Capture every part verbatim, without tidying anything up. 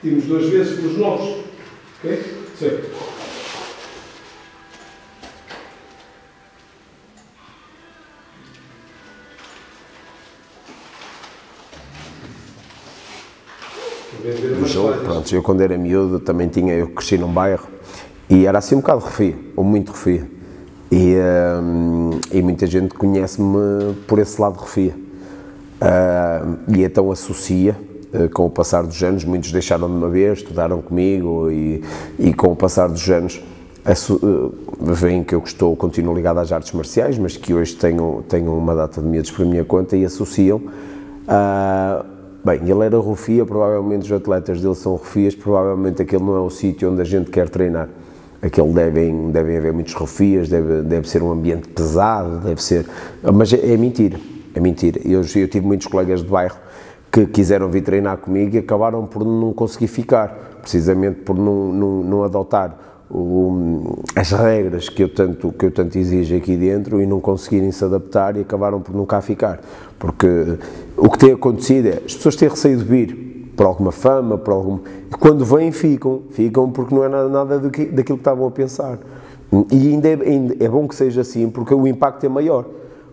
Temos duas vezes pelos novos. Ok? Sim. O João, pronto, eu quando era miúdo também tinha, eu cresci num bairro e era assim um bocado refio, ou muito refio, e, hum, e muita gente conhece-me por esse lado refio, uh, e então associa, uh, com o passar dos anos, muitos deixaram de uma vez, estudaram comigo e, e com o passar dos anos uh, veem que eu estou, continuo ligado às artes marciais, mas que hoje tenho, tenho uma data de medos por minha conta e associam a... Uh, Bem, ele era refia, provavelmente os atletas dele são refias, provavelmente aquele não é o sítio onde a gente quer treinar. Aquele devem, devem haver muitos refias, deve, deve ser um ambiente pesado, deve ser... Mas é, é mentira, é mentira. Eu, eu tive muitos colegas de bairro que quiseram vir treinar comigo e acabaram por não conseguir ficar, precisamente por não, não, não adotar o, as regras que eu, tanto, que eu tanto exijo aqui dentro e não conseguirem se adaptar e acabaram por nunca ficar. Porque o que tem acontecido é, as pessoas têm receio de vir, por alguma fama, por algum... E quando vêm, ficam, ficam porque não é nada, nada do que, daquilo que estavam a pensar. E ainda é, ainda é bom que seja assim, porque o impacto é maior.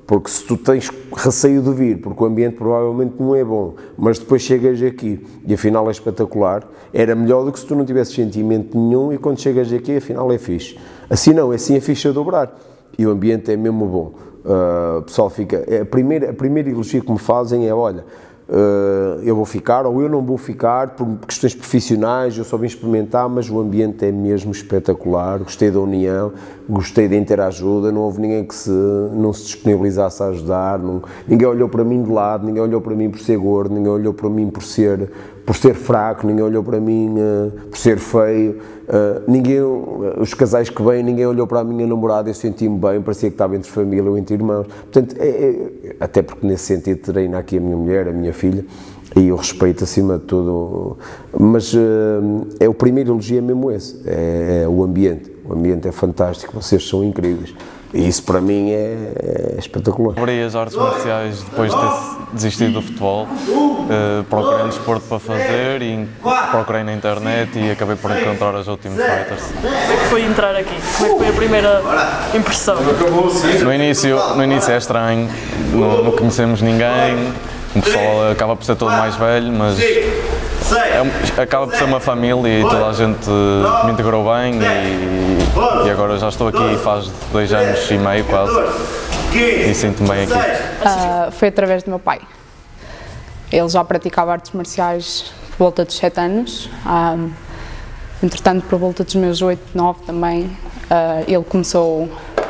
Porque se tu tens receio de vir, porque o ambiente provavelmente não é bom, mas depois chegas aqui e afinal é espetacular, era melhor do que se tu não tivesse sentimento nenhum e quando chegas aqui afinal é fixe. Assim não, assim é fixe a dobrar. E o ambiente é mesmo bom. Uh, o pessoal fica... É a, primeira, a primeira elogio que me fazem é, olha, uh, eu vou ficar ou eu não vou ficar por questões profissionais, eu só vim experimentar, mas o ambiente é mesmo espetacular, gostei da união, gostei da interajuda, não houve ninguém que se, não se disponibilizasse a ajudar, não, ninguém olhou para mim de lado, ninguém olhou para mim por ser gordo, ninguém olhou para mim por ser, por ser fraco, ninguém olhou para mim uh, por ser feio, uh, ninguém, uh, os casais que vêm, ninguém olhou para a minha namorada, eu senti-me bem, parecia que estava entre família ou entre irmãos, portanto, é, é, até porque nesse sentido treino aqui a minha mulher, a minha filha, e eu respeito acima de tudo, mas uh, é o primeiro elogio é mesmo esse, é, é o ambiente, o ambiente é fantástico, vocês são incríveis, e isso para mim é, é espetacular. Abri as artes marciais depois de ter desistido do futebol, uh, procurei um desporto para fazer, e procurei na internet e acabei por encontrar a Jou Team Fighters. Como é que foi entrar aqui? Como é que foi a primeira impressão? No início, no início é estranho, não, não conhecemos ninguém, o pessoal acaba por ser todo mais velho, mas é, acaba por ser uma família e toda a gente me integrou bem e, e agora já estou aqui faz dois anos e meio quase e sinto-me bem aqui. Uh, foi através do meu pai. Ele já praticava artes marciais por volta dos sete anos, um, entretanto por volta dos meus oito, nove também, uh, ele começou a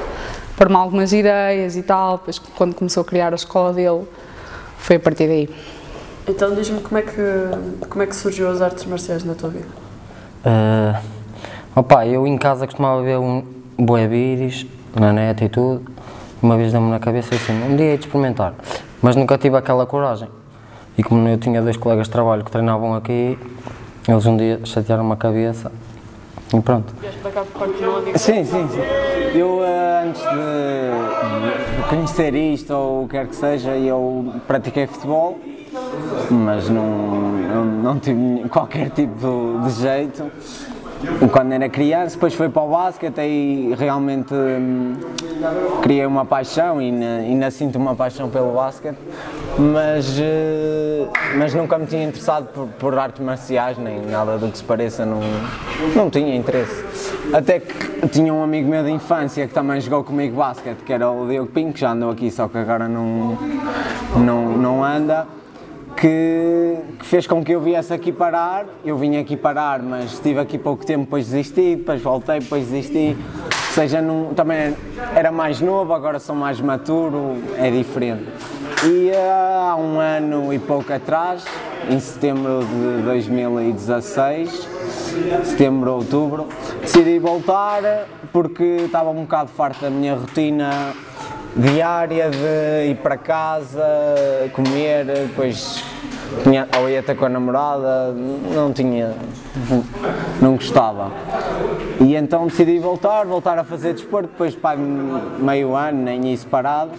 pôr-me algumas ideias e tal, depois quando começou a criar a escola dele, foi a partir daí. Então diz-me como é que como é que surgiu as artes marciais na tua vida? Uh, opa, eu em casa costumava ver um bué vídeos na net e tudo, uma vez deu-me na cabeça assim, um dia ia experimentar, mas nunca tive aquela coragem. E como eu tinha dois colegas de trabalho que treinavam aqui, eles um dia chatearam-me a cabeça e pronto. Vieste para cá por parte de onde? Sim, sim, sim. Eu antes de, de conhecer isto ou o que quer que seja, eu pratiquei futebol, mas não, não, não tive qualquer tipo de jeito. Quando era criança, depois fui para o basquete e realmente hum, criei uma paixão e ainda sinto uma paixão pelo basquete, mas, uh, mas nunca me tinha interessado por, por artes marciais, nem nada do que se pareça, não, não tinha interesse. Até que tinha um amigo meu de infância que também jogou comigo basquete, que era o Diogo Pinho, que já andou aqui, só que agora não, não, não anda. Que, que fez com que eu viesse aqui parar, eu vim aqui parar, mas estive aqui pouco tempo, depois desisti, depois voltei, depois desisti, ou seja, não, também era mais novo, agora sou mais maturo, é diferente. E há um ano e pouco atrás, em setembro de dois mil e dezasseis, setembro ou outubro, decidi voltar porque estava um bocado farto da minha rotina diária de ir para casa, comer, depois tinha, ou ia até com a namorada, não tinha, não gostava. E então decidi voltar, voltar a fazer desporto, depois para meio ano, nem isso parado.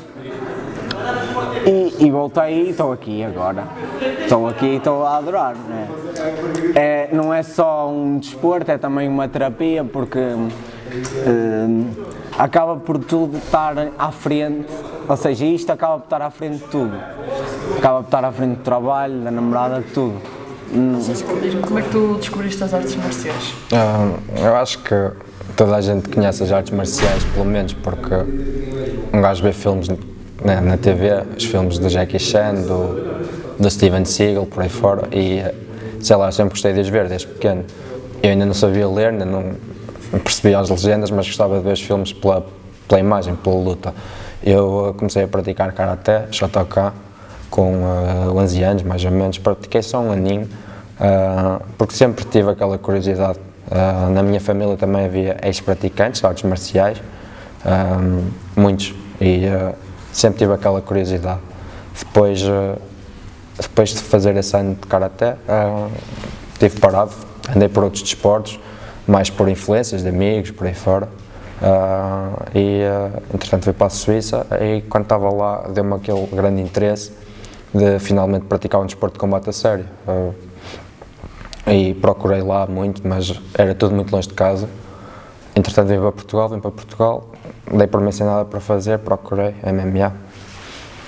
E, e voltei e estou aqui agora, estou aqui e estou a adorar, né? é, não é só um desporto, é também uma terapia, porque uh, acaba por tudo estar à frente, ou seja, isto acaba por estar à frente de tudo, acaba por estar à frente do trabalho, da namorada, de tudo. Como é que tu descobriste as artes marciais? Um, eu acho que toda a gente conhece as artes marciais, pelo menos porque um gajo vê filmes na, na T V, os filmes do Jackie Chan, do, do Steven Seagal, por aí fora, e sei lá, eu sempre gostei de os ver desde pequeno. Eu ainda não sabia ler, ainda não percebia as legendas, mas gostava de ver os filmes pela, pela imagem, pela luta. Eu comecei a praticar Karaté, Shotokan, com uh, onze anos, mais ou menos. Pratiquei só um aninho, uh, porque sempre tive aquela curiosidade. Uh, na minha família também havia ex-praticantes de artes marciais, uh, muitos, e uh, sempre tive aquela curiosidade. Depois, uh, depois de fazer esse ano de Karaté, uh, tive parado, andei por outros desportos, mais por influências de amigos, por aí fora. Uh, e, uh, entretanto, fui para a Suíça e, quando estava lá, deu-me aquele grande interesse de finalmente praticar um desporto de combate a sério. Uh, e procurei lá muito, mas era tudo muito longe de casa. Entretanto, vim para Portugal, vim para Portugal, dei por mim sem nada para fazer, procurei M M A.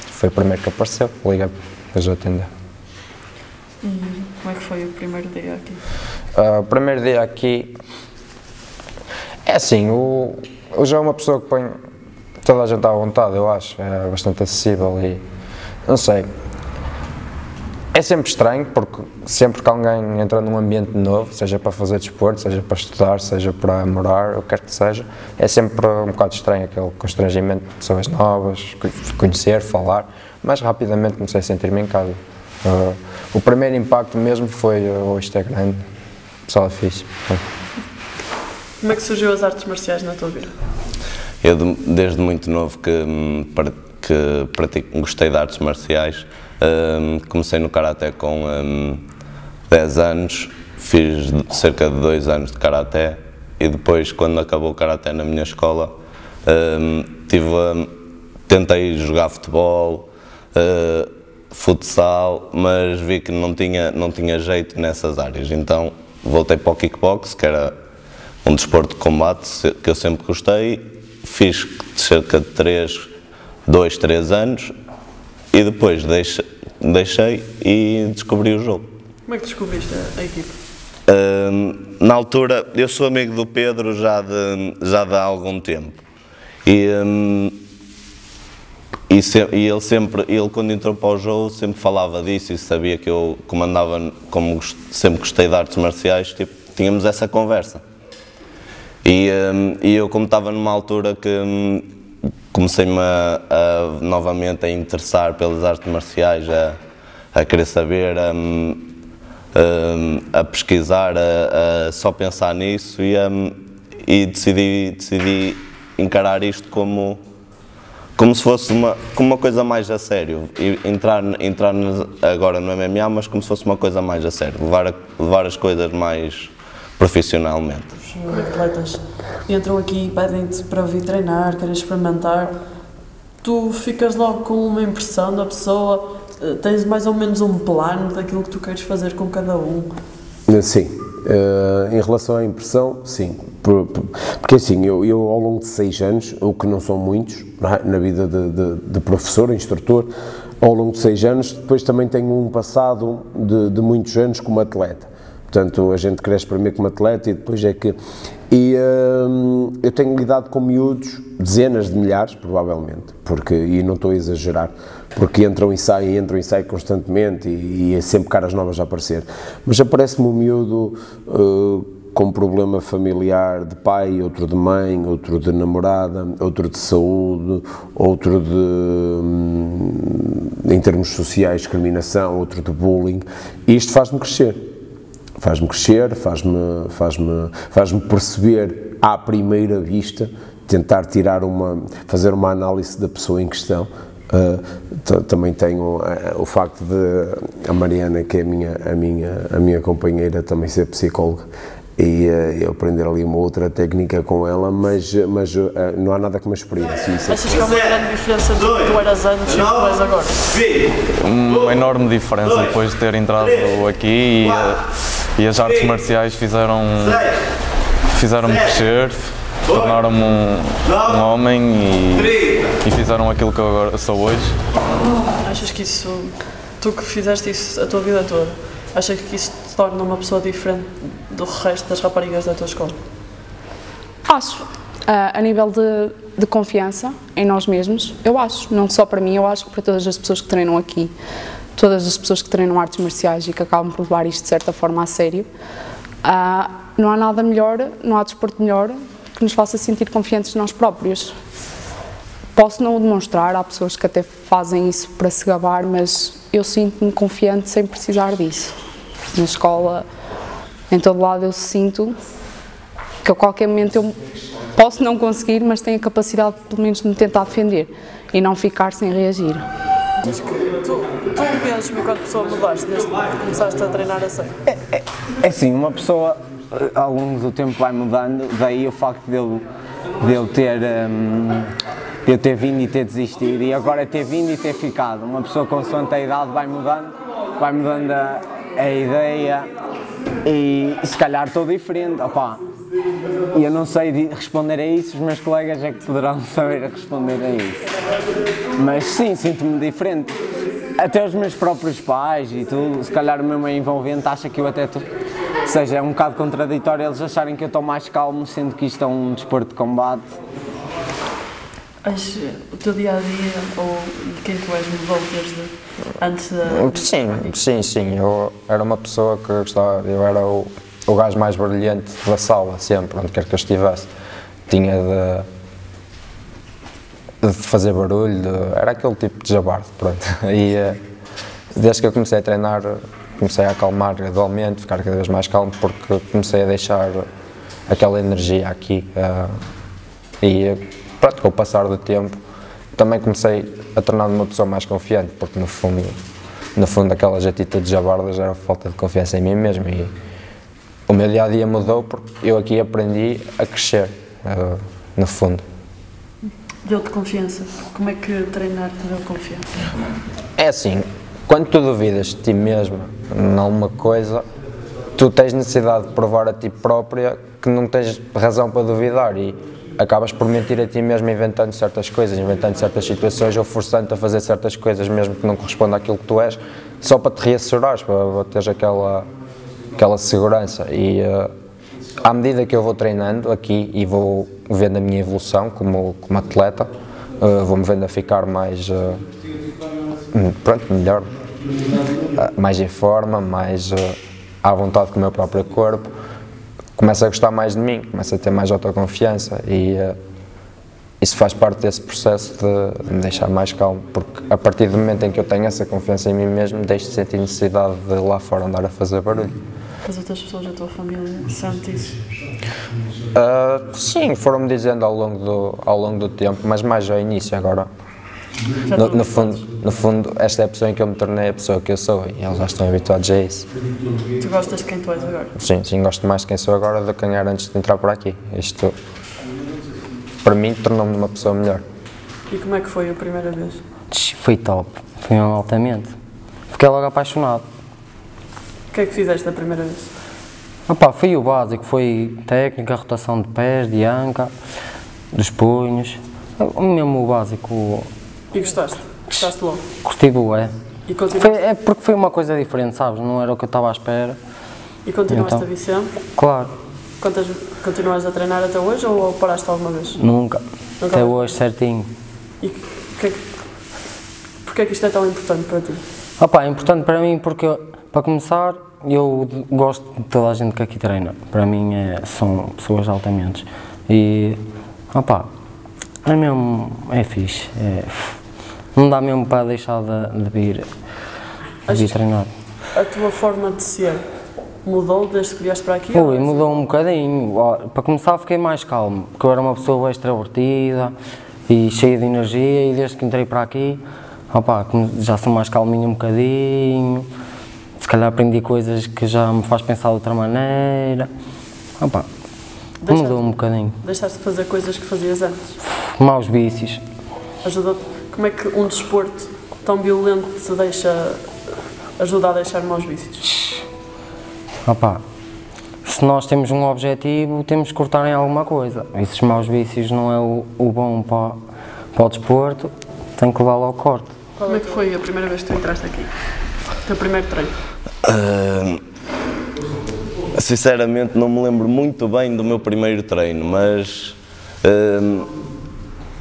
Foi o primeiro que apareceu, liguei para já atender. E como é que foi o primeiro dia aqui? Uh, o primeiro dia aqui... É assim, o, o João é uma pessoa que põe toda a gente à vontade, eu acho, é bastante acessível e, não sei, é sempre estranho, porque sempre que alguém entra num ambiente novo, seja para fazer desporto, seja para estudar, seja para morar, o que quer que seja, é sempre um bocado estranho aquele constrangimento de pessoas novas, conhecer, falar, mas rapidamente comecei a sentir-me em casa. Uh, o primeiro impacto mesmo foi o uh, Instagram, o pessoal é fixe. Como é que surgiu as artes marciais na tua vida? Eu, desde muito novo, que, que pratico, gostei de artes marciais. Um, comecei no Karaté com um, dez anos, fiz cerca de dois anos de Karaté e depois, quando acabou o Karaté na minha escola, um, tive, um, tentei jogar futebol, uh, futsal, mas vi que não tinha, não tinha jeito nessas áreas. Então voltei para o Kickboxing, que era um desporto de combate que eu sempre gostei, fiz cerca de três, dois, três anos e depois deixe, deixei e descobri o jogo. Como é que descobriste a, a equipe? Uh, na altura, eu sou amigo do Pedro já, de, já de há algum tempo e, um, e, se, e ele sempre, ele quando entrou para o jogo sempre falava disso e sabia que eu comandava, como sempre gostei de artes marciais, tipo, tínhamos essa conversa. E, e eu, como estava numa altura que comecei-me a, a, novamente a interessar pelas artes marciais, a, a querer saber, a, a, a pesquisar, a, a só pensar nisso e, a, e decidi, decidi encarar isto como, como se fosse uma, como uma coisa mais a sério. E entrar, entrar agora no M M A, mas como se fosse uma coisa mais a sério, levar, levar as coisas mais profissionalmente. Os atletas entram aqui e pedem-te para vir treinar, querem experimentar, tu ficas logo com uma impressão da pessoa, tens mais ou menos um plano daquilo que tu queres fazer com cada um? Sim. Uh, em relação à impressão, sim, por, por, porque assim, eu, eu ao longo de seis anos, o que não são muitos, na vida de, de, de professor, instrutor, ao longo de seis anos, depois também tenho um passado de, de muitos anos como atleta. Portanto, a gente cresce primeiro como atleta e depois é que... E hum, eu tenho lidado com miúdos, dezenas de milhares, provavelmente, porque, e não estou a exagerar, porque entram e saem, entram e saem constantemente e, e é sempre caras novas a aparecer. Mas aparece-me um miúdo uh, com problema familiar de pai, outro de mãe, outro de namorada, outro de saúde, outro de, hum, em termos sociais, discriminação, outro de bullying, e isto faz-me crescer. Faz-me crescer, faz-me faz-me faz-me perceber à primeira vista, tentar tirar uma, fazer uma análise da pessoa em questão. Uh, também tenho uh, o facto de a Mariana, que é a minha, a minha, a minha companheira, também ser psicóloga, e uh, aprender ali uma outra técnica com ela, mas, mas uh, não há nada como experiência. Isso. Achas que há uma grande diferença do que tu eras antes e do que tu és agora? Uma enorme diferença depois de ter entrado aqui e, uh, e as artes marciais fizeram, fizeram-me crescer, tornaram-me um, um homem e, e fizeram aquilo que eu agora sou hoje. Achas que isso, tu que fizeste isso a tua vida toda, achas que isso te torna uma pessoa diferente do resto das raparigas da tua escola? Acho. A nível de, de confiança em nós mesmos, eu acho. Não só para mim, eu acho que para todas as pessoas que treinam aqui, todas as pessoas que treinam artes marciais e que acabam por levar isto de certa forma a sério, não há nada melhor, não há desporto melhor que nos faça sentir confiantes de nós próprios. Posso não o demonstrar, há pessoas que até fazem isso para se gabar, mas eu sinto-me confiante sem precisar disso. Na escola, em todo lado, eu sinto que a qualquer momento eu posso não conseguir, mas tenho a capacidade de pelo menos me tentar defender e não ficar sem reagir. Diz que tu, tu mesmo, enquanto pessoa, mudaste desde que começaste a treinar assim? É, é, é sim, uma pessoa ao longo do tempo vai mudando, daí o facto de eu, de eu ter... Hum, eu ter vindo e ter desistido, e agora ter vindo e ter ficado. Uma pessoa consoante a idade vai mudando, vai mudando a, a ideia e se calhar estou diferente. Opa, eu não sei responder a isso, os meus colegas é que poderão saber responder a isso. Mas sim, sinto-me diferente. Até os meus próprios pais e tudo, se calhar o meu meio envolvente acha que eu até... Tô... seja, é um bocado contraditório eles acharem que eu estou mais calmo, sendo que isto é um desporto de combate. Mas o teu dia-a-dia ou quem tu és mudou desde antes de... Sim, sim, sim. Eu era uma pessoa que gostava, eu era o, o gajo mais brilhante da sala, sempre, onde quer que eu estivesse. Tinha de, de fazer barulho, de, era aquele tipo de jabardo, pronto. E desde que eu comecei a treinar, comecei a acalmar gradualmente, ficar cada vez mais calmo, porque comecei a deixar aquela energia aqui. E... Pronto, com o passar do tempo, também comecei a tornar-me uma pessoa mais confiante, porque no fundo, no fundo aquelas atitudes jabardas era falta de confiança em mim mesmo, e o meu dia-a-dia mudou porque eu aqui aprendi a crescer, uh, no fundo. Deu-te confiança? Como é que treinar te deu confiança? É assim, quando tu duvidas de ti mesmo numa coisa, tu tens necessidade de provar a ti própria que não tens razão para duvidar, e acabas por mentir a ti mesmo, inventando certas coisas, inventando certas situações ou forçando-te a fazer certas coisas mesmo que não correspondam àquilo que tu és, só para te reassurares, para teres aquela, aquela segurança. E uh, à medida que eu vou treinando aqui e vou vendo a minha evolução como, como atleta, uh, vou-me vendo a ficar mais, uh, pronto, melhor, uh, mais em forma, mais uh, à vontade com o meu próprio corpo. Começo a gostar mais de mim, começo a ter mais autoconfiança e uh, isso faz parte desse processo de, de me deixar mais calmo, porque a partir do momento em que eu tenho essa confiança em mim mesmo, deixo de sentir necessidade de lá fora andar a fazer barulho. As outras pessoas da tua família sentem isso? Uh, sim, foram-me dizendo ao longo, do, ao longo do tempo, mas mais ao início agora. No, no, fundo, no fundo, esta é a pessoa em que eu me tornei a pessoa que eu sou e eles já estão habituados a isso. Tu gostas de quem tu és agora? Sim, sim, gosto mais de quem sou agora do que quem era antes de entrar por aqui. Isto, para mim, tornou-me uma pessoa melhor. E como é que foi a primeira vez? Foi top, foi um altamente. Fiquei logo apaixonado. O que é que fizeste da primeira vez? Opa, foi o básico, foi técnica, rotação de pés, de anca, dos punhos, mesmo o básico. E gostaste? Gostaste logo? Curti bué. E foi, é porque foi uma coisa diferente, sabes? Não era o que eu estava à espera. E continuaste então, a vir sempre? Claro. Quantas, continuas a treinar até hoje ou paraste alguma vez? Nunca. Nunca até hoje, certinho. E que, porquê é que isto é tão importante para ti? Opa, é importante para mim porque, para começar, eu gosto de toda a gente que aqui treina. Para mim é, são pessoas altamente. E, opa, é mesmo, é fixe. É, não dá mesmo para deixar de, de vir, de vir treinar. A tua forma de ser mudou desde que vieste para aqui? Ui, mudou um bocadinho. Para começar fiquei mais calmo, porque eu era uma pessoa extrovertida e cheia de energia e desde que entrei para aqui, opa, já sou mais calminho um bocadinho, se calhar aprendi coisas que já me faz pensar de outra maneira. Opa, mudou um bocadinho. Deixaste de fazer coisas que fazias antes? Maus vícios. Ajudou-te? Como é que um desporto tão violento te deixa, ajuda a deixar maus vícios? Opa, se nós temos um objetivo, temos que cortar em alguma coisa. Esses maus vícios não é o, o bom para, para o desporto, tem que levar ao corte. Como é que foi a primeira vez que tu entraste aqui? O teu primeiro treino? Uh, sinceramente não me lembro muito bem do meu primeiro treino, mas uh,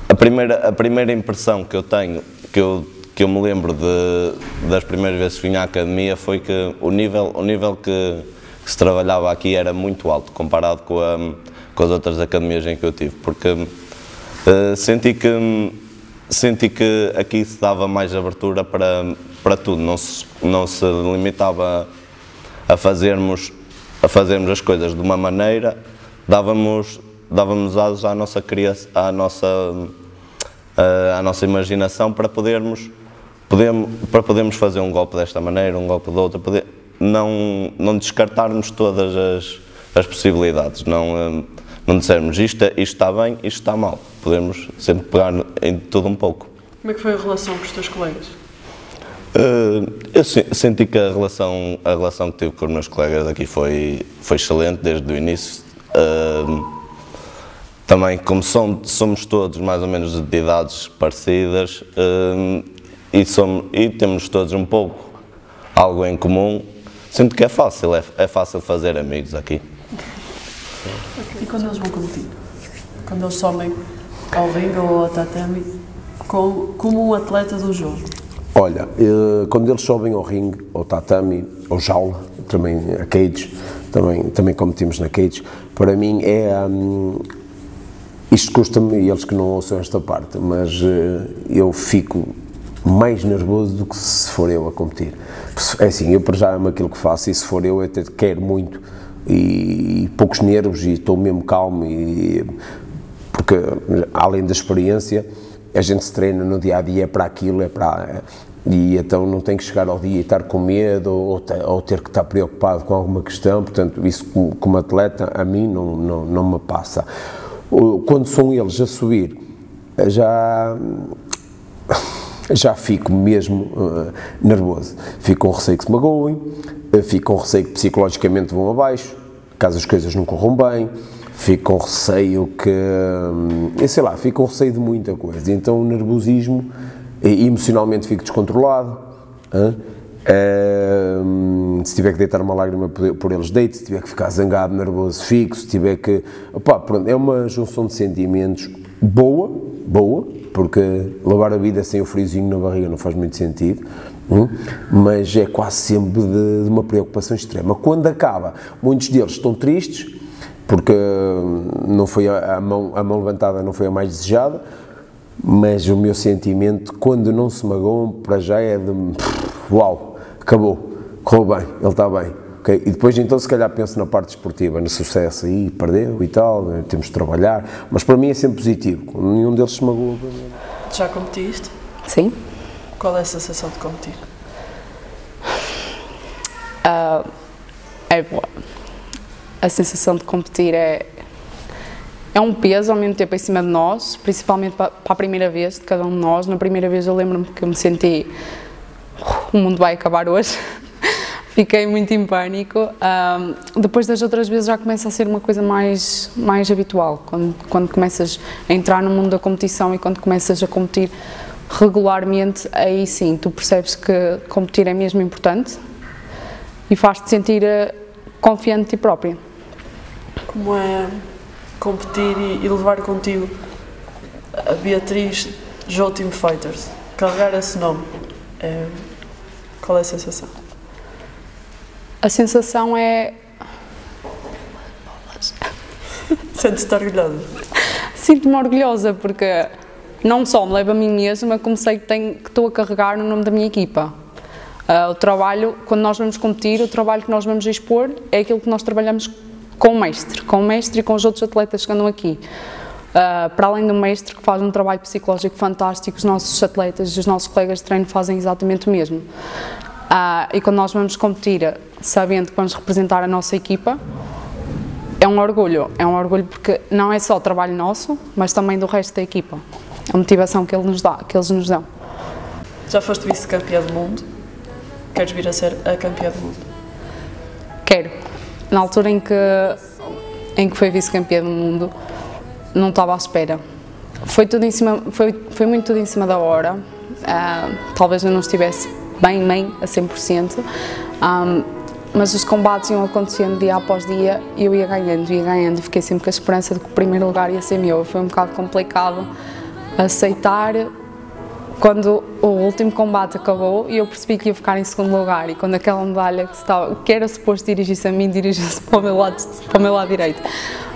a, primeira, a primeira impressão que eu tenho, que eu, que eu me lembro de, das primeiras vezes que vim à academia, foi que o nível, o nível que, que se trabalhava aqui era muito alto comparado com, a, com as outras academias em que eu tive, porque uh, senti que... Senti que aqui se dava mais abertura para, para tudo, não se, não se limitava a fazermos, a fazermos as coisas de uma maneira, dávamos, dávamos asos à nossa, à, nossa, à nossa imaginação para podermos, podermos, para podermos fazer um golpe desta maneira, um golpe da outra, poder, não, não descartarmos todas as, as possibilidades. Não, Não dissermos isto, isto está bem, isto está mal. Podemos sempre pegar em tudo um pouco. Como é que foi a relação com os teus colegas? Uh, eu se, senti que a relação, a relação que tive com os meus colegas aqui foi, foi excelente desde o início. Uh, também, como som, somos todos mais ou menos de idades parecidas uh, e, somos, e temos todos um pouco algo em comum, sinto que é fácil, é, é fácil fazer amigos aqui. E quando eles vão competir? Quando eles somem ao ringue ou ao tatami, como, como um atleta do jogo? Olha, quando eles sobem ao ringue, ao tatami, ao jaula, também a cage, também, também competimos na cage, para mim é... Hum, isto custa-me, eles que não ouçam esta parte, mas eu fico mais nervoso do que se for eu a competir. É assim, eu para já amo aquilo que faço e se for eu, eu até quero muito. E poucos nervos e estou mesmo calmo, e, porque além da experiência, a gente se treina no dia-a-dia, é para aquilo, é para... E então não tem que chegar ao dia e estar com medo ou, ou ter que estar preocupado com alguma questão, portanto isso como atleta a mim não, não, não me passa. Quando são eles a subir, já... já fico mesmo uh, nervoso, fico com receio que se magoem, fico com receio que psicologicamente vão abaixo, caso as coisas não corram bem, fico com receio que, eu sei lá, fico com receio de muita coisa, então o nervosismo, emocionalmente fico descontrolado, hein? Uh, se tiver que deitar uma lágrima por eles deito, se tiver que ficar zangado, nervoso, fico, se tiver que... Opa, pronto, é uma junção de sentimentos boa, boa, porque levar a vida sem o friozinho na barriga não faz muito sentido, mas é quase sempre de, de uma preocupação extrema. Quando acaba, muitos deles estão tristes, porque não foi a, a, mão, a mão levantada não foi a mais desejada, mas o meu sentimento, quando não se magoam, para já é de uau, acabou, correu bem, ele está bem. Okay? E depois então se calhar penso na parte esportiva, no sucesso, aí perdeu e tal, temos de trabalhar, mas para mim é sempre positivo, nenhum deles se magoa. Já competiste? Sim. Qual é a sensação de competir? Uh, é boa. A sensação de competir é, é um peso ao mesmo tempo em cima de nós, principalmente para, para a primeira vez de cada um de nós. Na primeira vez eu lembro-me que eu me senti, o mundo vai acabar hoje. Fiquei muito em pânico. Um, depois das outras vezes já começa a ser uma coisa mais, mais habitual. Quando, quando começas a entrar no mundo da competição e quando começas a competir regularmente, aí sim, tu percebes que competir é mesmo importante e faz-te sentir uh, confiante de ti própria. Como é competir e, e levar contigo a Beatriz Jou Team Fighters? Carregar esse nome, é, qual é a sensação? A sensação é... Sentes-te orgulhosa? Sinto-me orgulhosa porque não só me levo a mim mesma, como sei que, tenho, que estou a carregar no nome da minha equipa. Uh, o trabalho, quando nós vamos competir, o trabalho que nós vamos expor é aquilo que nós trabalhamos com o mestre, com o mestre e com os outros atletas que andam aqui. Uh, para além do mestre que faz um trabalho psicológico fantástico, os nossos atletas e os nossos colegas de treino fazem exatamente o mesmo. Ah, e quando nós vamos competir, sabendo que vamos representar a nossa equipa, é um orgulho, é um orgulho porque não é só o trabalho nosso, mas também do resto da equipa, a motivação que, ele nos dá, que eles nos dão. Já foste vice-campeã do mundo, queres vir a ser a campeã do mundo? Quero. Na altura em que, em que fui vice-campeã do mundo, não estava à espera. Foi, tudo em cima, foi, foi muito tudo em cima da hora, uh, talvez eu não estivesse bem, bem a cem por cento, um, mas os combates iam acontecendo dia após dia e eu ia ganhando, ia ganhando, fiquei sempre com a esperança de que o primeiro lugar ia ser meu. Foi um bocado complicado aceitar quando o último combate acabou e eu percebi que ia ficar em segundo lugar, e quando aquela medalha que, estava, que era suposto dirigir-se a mim, dirigiu-se para o meu lado, para o meu lado direito.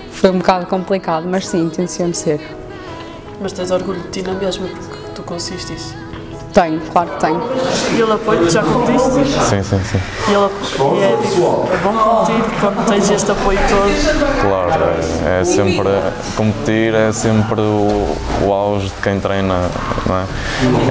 Foi um bocado complicado, mas sim, intenciono ser. Mas tens orgulho de ti na mesma, porque tu conseguiste isso? Tenho, claro que tenho. E ele apoio-te, já competiste? Sim, sim, sim. E ele e é, é bom competir quando tens este apoio todo? Claro, é, é sempre, competir é sempre o, o auge de quem treina, não é?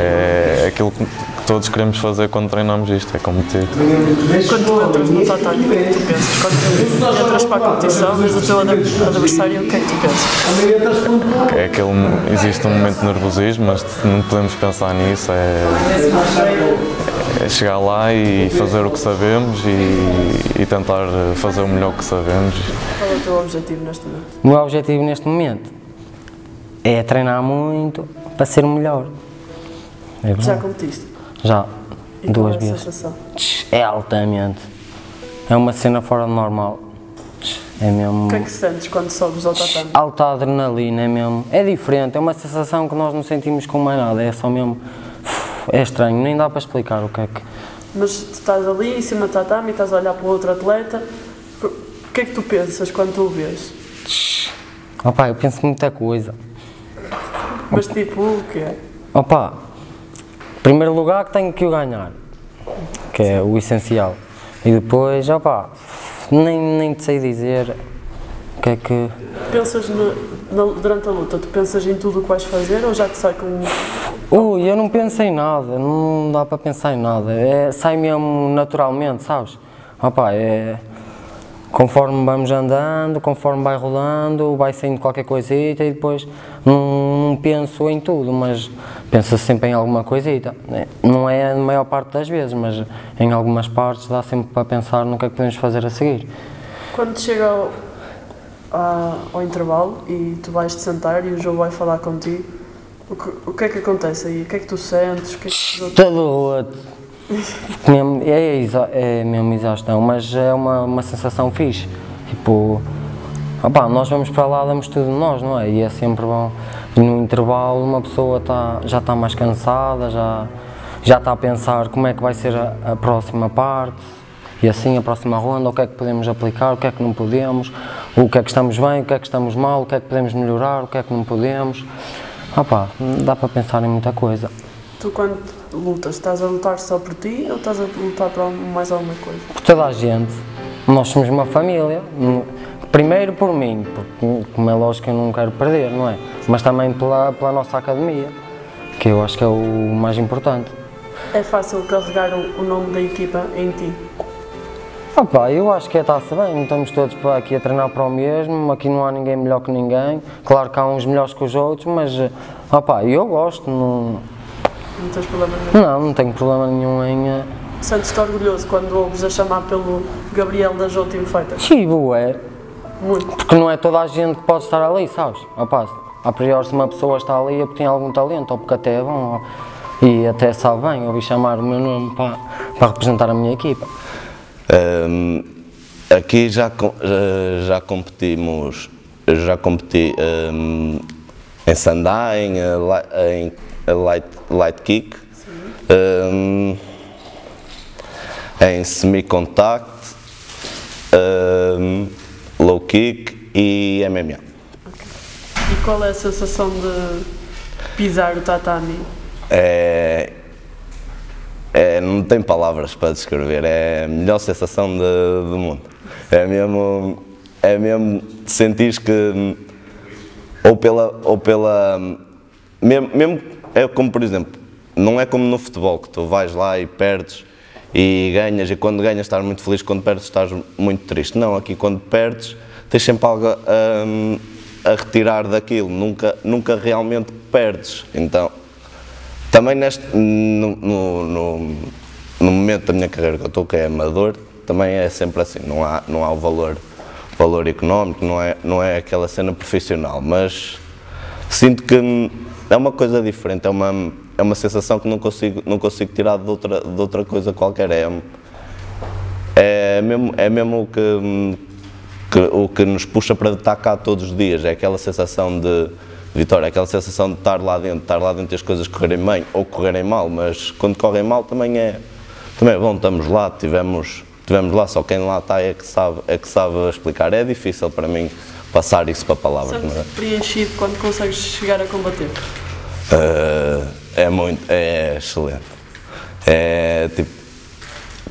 É aquilo que todos queremos fazer quando treinamos isto, é competir. Quando tu entras no tatame, o que é que tu pensas? Quando tu entras para a competição, mas o teu adversário, o que é que tu pensas? É aquele, existe um momento de nervosismo, mas não podemos pensar nisso, é, é chegar lá e fazer o que sabemos e, e tentar fazer o melhor que sabemos. Qual é o teu objetivo neste momento? O meu objetivo neste momento é treinar muito para ser o melhor. É Já competiste? Já, e duas qual é a vezes. Sensação? É altamente. É uma cena fora do normal. É mesmo. O que é que sentes quando sobes ao tatame? Alta adrenalina, é mesmo. É diferente, é uma sensação que nós não sentimos com mais nada. É só mesmo. É estranho, nem dá para explicar o que é que. Mas tu estás ali em cima do tatame e estás a olhar para o outro atleta. O que é que tu pensas quando tu o vês? Opa, eu penso muita coisa. Mas tipo, o que é? Opa, primeiro lugar que tenho que o ganhar, que é o essencial, e depois, opá, nem, nem te sei dizer o que é que... Pensas no, no, durante a luta, tu pensas em tudo o que vais fazer ou já te sai com... Ui, eu não penso em nada, não dá para pensar em nada, é, sai mesmo naturalmente, sabes? Opá, é... Conforme vamos andando, conforme vai rolando, vai saindo qualquer coisita e depois não penso em tudo, mas penso sempre em alguma coisita. Não é a maior parte das vezes, mas em algumas partes dá sempre para pensar no que é que podemos fazer a seguir. Quando chega ao, a, ao intervalo e tu vais-te sentar e o João vai falar contigo, o que, o que é que acontece aí? O que é que tu sentes? O que é que... Todo roto. É, é, é mesmo exaustão, mas é uma, uma sensação fixe, tipo, opá, nós vamos para lá, damos tudo de nós, não é? E é sempre bom, e no intervalo uma pessoa tá, já está mais cansada, já já está a pensar como é que vai ser a, a próxima parte, e assim a próxima ronda, o que é que podemos aplicar, o que é que não podemos, o que é que estamos bem, o que é que estamos mal, o que é que podemos melhorar, o que é que não podemos, opá, dá para pensar em muita coisa. Tu quando lutas, estás a lutar só por ti ou estás a lutar por mais alguma coisa? Por toda a gente. Nós somos uma família. Primeiro por mim, porque como é lógico eu não quero perder, não é? Mas também pela, pela nossa academia, que eu acho que é o mais importante. É fácil carregar o, o nome da equipa em ti? Ah pá, eu acho que é estar-se bem, estamos todos aqui a treinar para o mesmo, aqui não há ninguém melhor que ninguém, claro que há uns melhores que os outros, mas ah pá, eu gosto, não... Não tens problema nenhum? Não, não tenho problema nenhum em... Sentes-te orgulhoso quando ouves a chamar pelo Gabriel da Jou Team Fighters? Sim, bué. Muito. Porque não é toda a gente que pode estar ali, sabes? Opa, a priori se uma pessoa está ali é porque tem algum talento, ou porque até é bom, ou... e até sabe bem, ouvi chamar o meu nome para, para representar a minha equipa. Um, aqui já, já competimos, já competi um, em Sandá, em... em Light, light kick, um, em semi-contact, um, low kick e M M A. Okay. E qual é a sensação de pisar o tatame? É, é, não tem palavras para descrever, é a melhor sensação de, do mundo. É mesmo, é mesmo sentir que ou pela, ou pela mesmo, mesmo é como, por exemplo, não é como no futebol, que tu vais lá e perdes e ganhas, e quando ganhas estás muito feliz, quando perdes estás muito triste. Não, aqui quando perdes tens sempre algo a, a retirar daquilo, nunca, nunca realmente perdes. Então, também neste, no, no, no, no momento da minha carreira que eu estou, que é amador, também é sempre assim, não há, não há o valor, valor económico, não é, não é aquela cena profissional, mas sinto que é uma coisa diferente, é uma, é uma sensação que não consigo, não consigo tirar de outra, de outra coisa qualquer, é, é mesmo, é mesmo o, que, que, o que nos puxa para estar cá todos os dias, é aquela sensação de vitória, aquela sensação de estar lá dentro, estar lá dentro e as coisas correrem bem ou correrem mal, mas quando correm mal também é, também é bom, estamos lá, tivemos, tivemos lá, só quem lá está é que sabe, é que sabe explicar, é difícil para mim passar isso para palavras. Sentes-te preenchido quando consegues chegar a combater? Uh, é muito, é excelente, é tipo,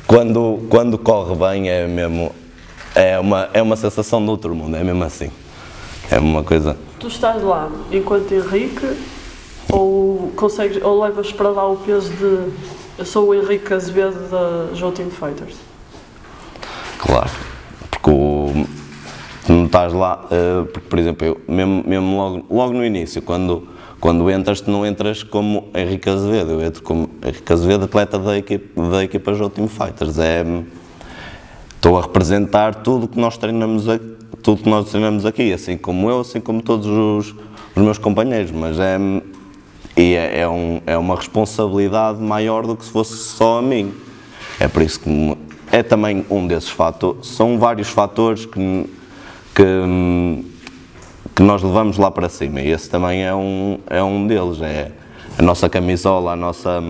quando, quando corre bem é mesmo, é uma, é uma sensação de outro mundo, é mesmo assim, é uma coisa... Tu estás lá enquanto Henrique ou consegues, ou levas para lá o peso de eu sou o Henrique Azevedo da Jou Team Fighters? Claro, porque o, tu não estás lá, uh, porque, por exemplo, eu, mesmo, mesmo logo, logo no início, quando, quando entras, tu não entras como Henrique Azevedo, eu entro como Henrique Azevedo, atleta da equipa, da equipa Jou Team Fighters, é, estou a representar tudo que nós treinamos aqui, tudo que nós treinamos aqui, assim como eu, assim como todos os, os meus companheiros, mas é, é, é, um, é uma responsabilidade maior do que se fosse só a mim, é por isso que é também um desses fatores, são vários fatores que, que, que nós levamos lá para cima e esse também é um, é um deles, é a nossa camisola, a nossa,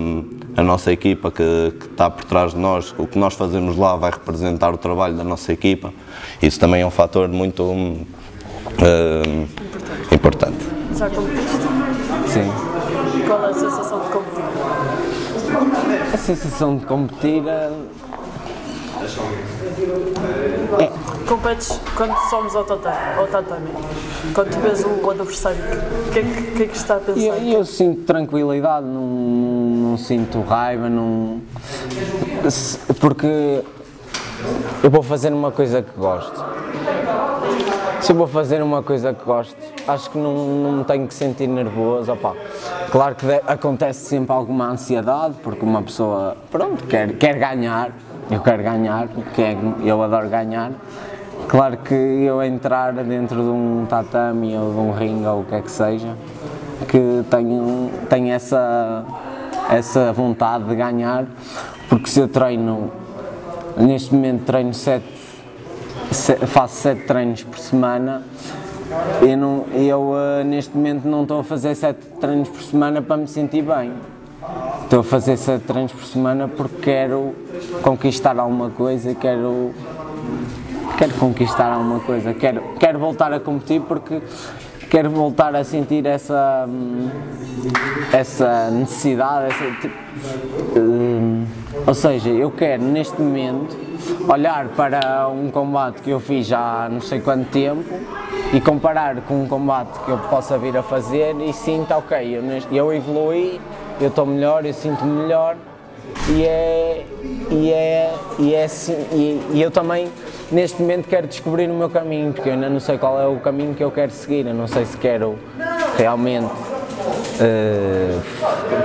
a nossa equipa que, que está por trás de nós, o que nós fazemos lá vai representar o trabalho da nossa equipa, isso também é um fator muito um, uh, importante. importante. Já competiste? Sim. Qual é a sensação de competir? A sensação de competir... É... é. Competes quando somos ao tatame, quando tu vês o adversário, o que é que, que, é que está a pensar? Eu, eu sinto tranquilidade, não, não sinto raiva, não, porque eu vou fazer uma coisa que gosto. Se eu vou fazer uma coisa que gosto, acho que não, não me tenho que sentir nervoso, opa. Claro que de, acontece sempre alguma ansiedade, porque uma pessoa, pronto, quer, quer ganhar. Eu quero ganhar, porque eu adoro ganhar. Claro que eu entrar dentro de um tatame ou de um ringue ou o que é que seja, que tenho, tenho essa, essa vontade de ganhar, porque se eu treino, neste momento treino sete, sete, faço sete treinos por semana, eu, não, eu neste momento não estou a fazer sete treinos por semana para me sentir bem. Estou a fazer sete treinos por semana porque quero conquistar alguma coisa, quero, quero conquistar alguma coisa, quero, quero voltar a competir porque quero voltar a sentir essa, essa necessidade, essa, tipo, hum, ou seja, eu quero neste momento olhar para um combate que eu fiz há não sei quanto tempo e comparar com um combate que eu possa vir a fazer e sinto, ok, eu, neste, eu evoluí, eu estou melhor, eu sinto-me melhor e, é, e, é, e, é, e, e eu também neste momento quero descobrir o meu caminho, porque eu ainda não sei qual é o caminho que eu quero seguir, eu não sei se quero realmente, uh,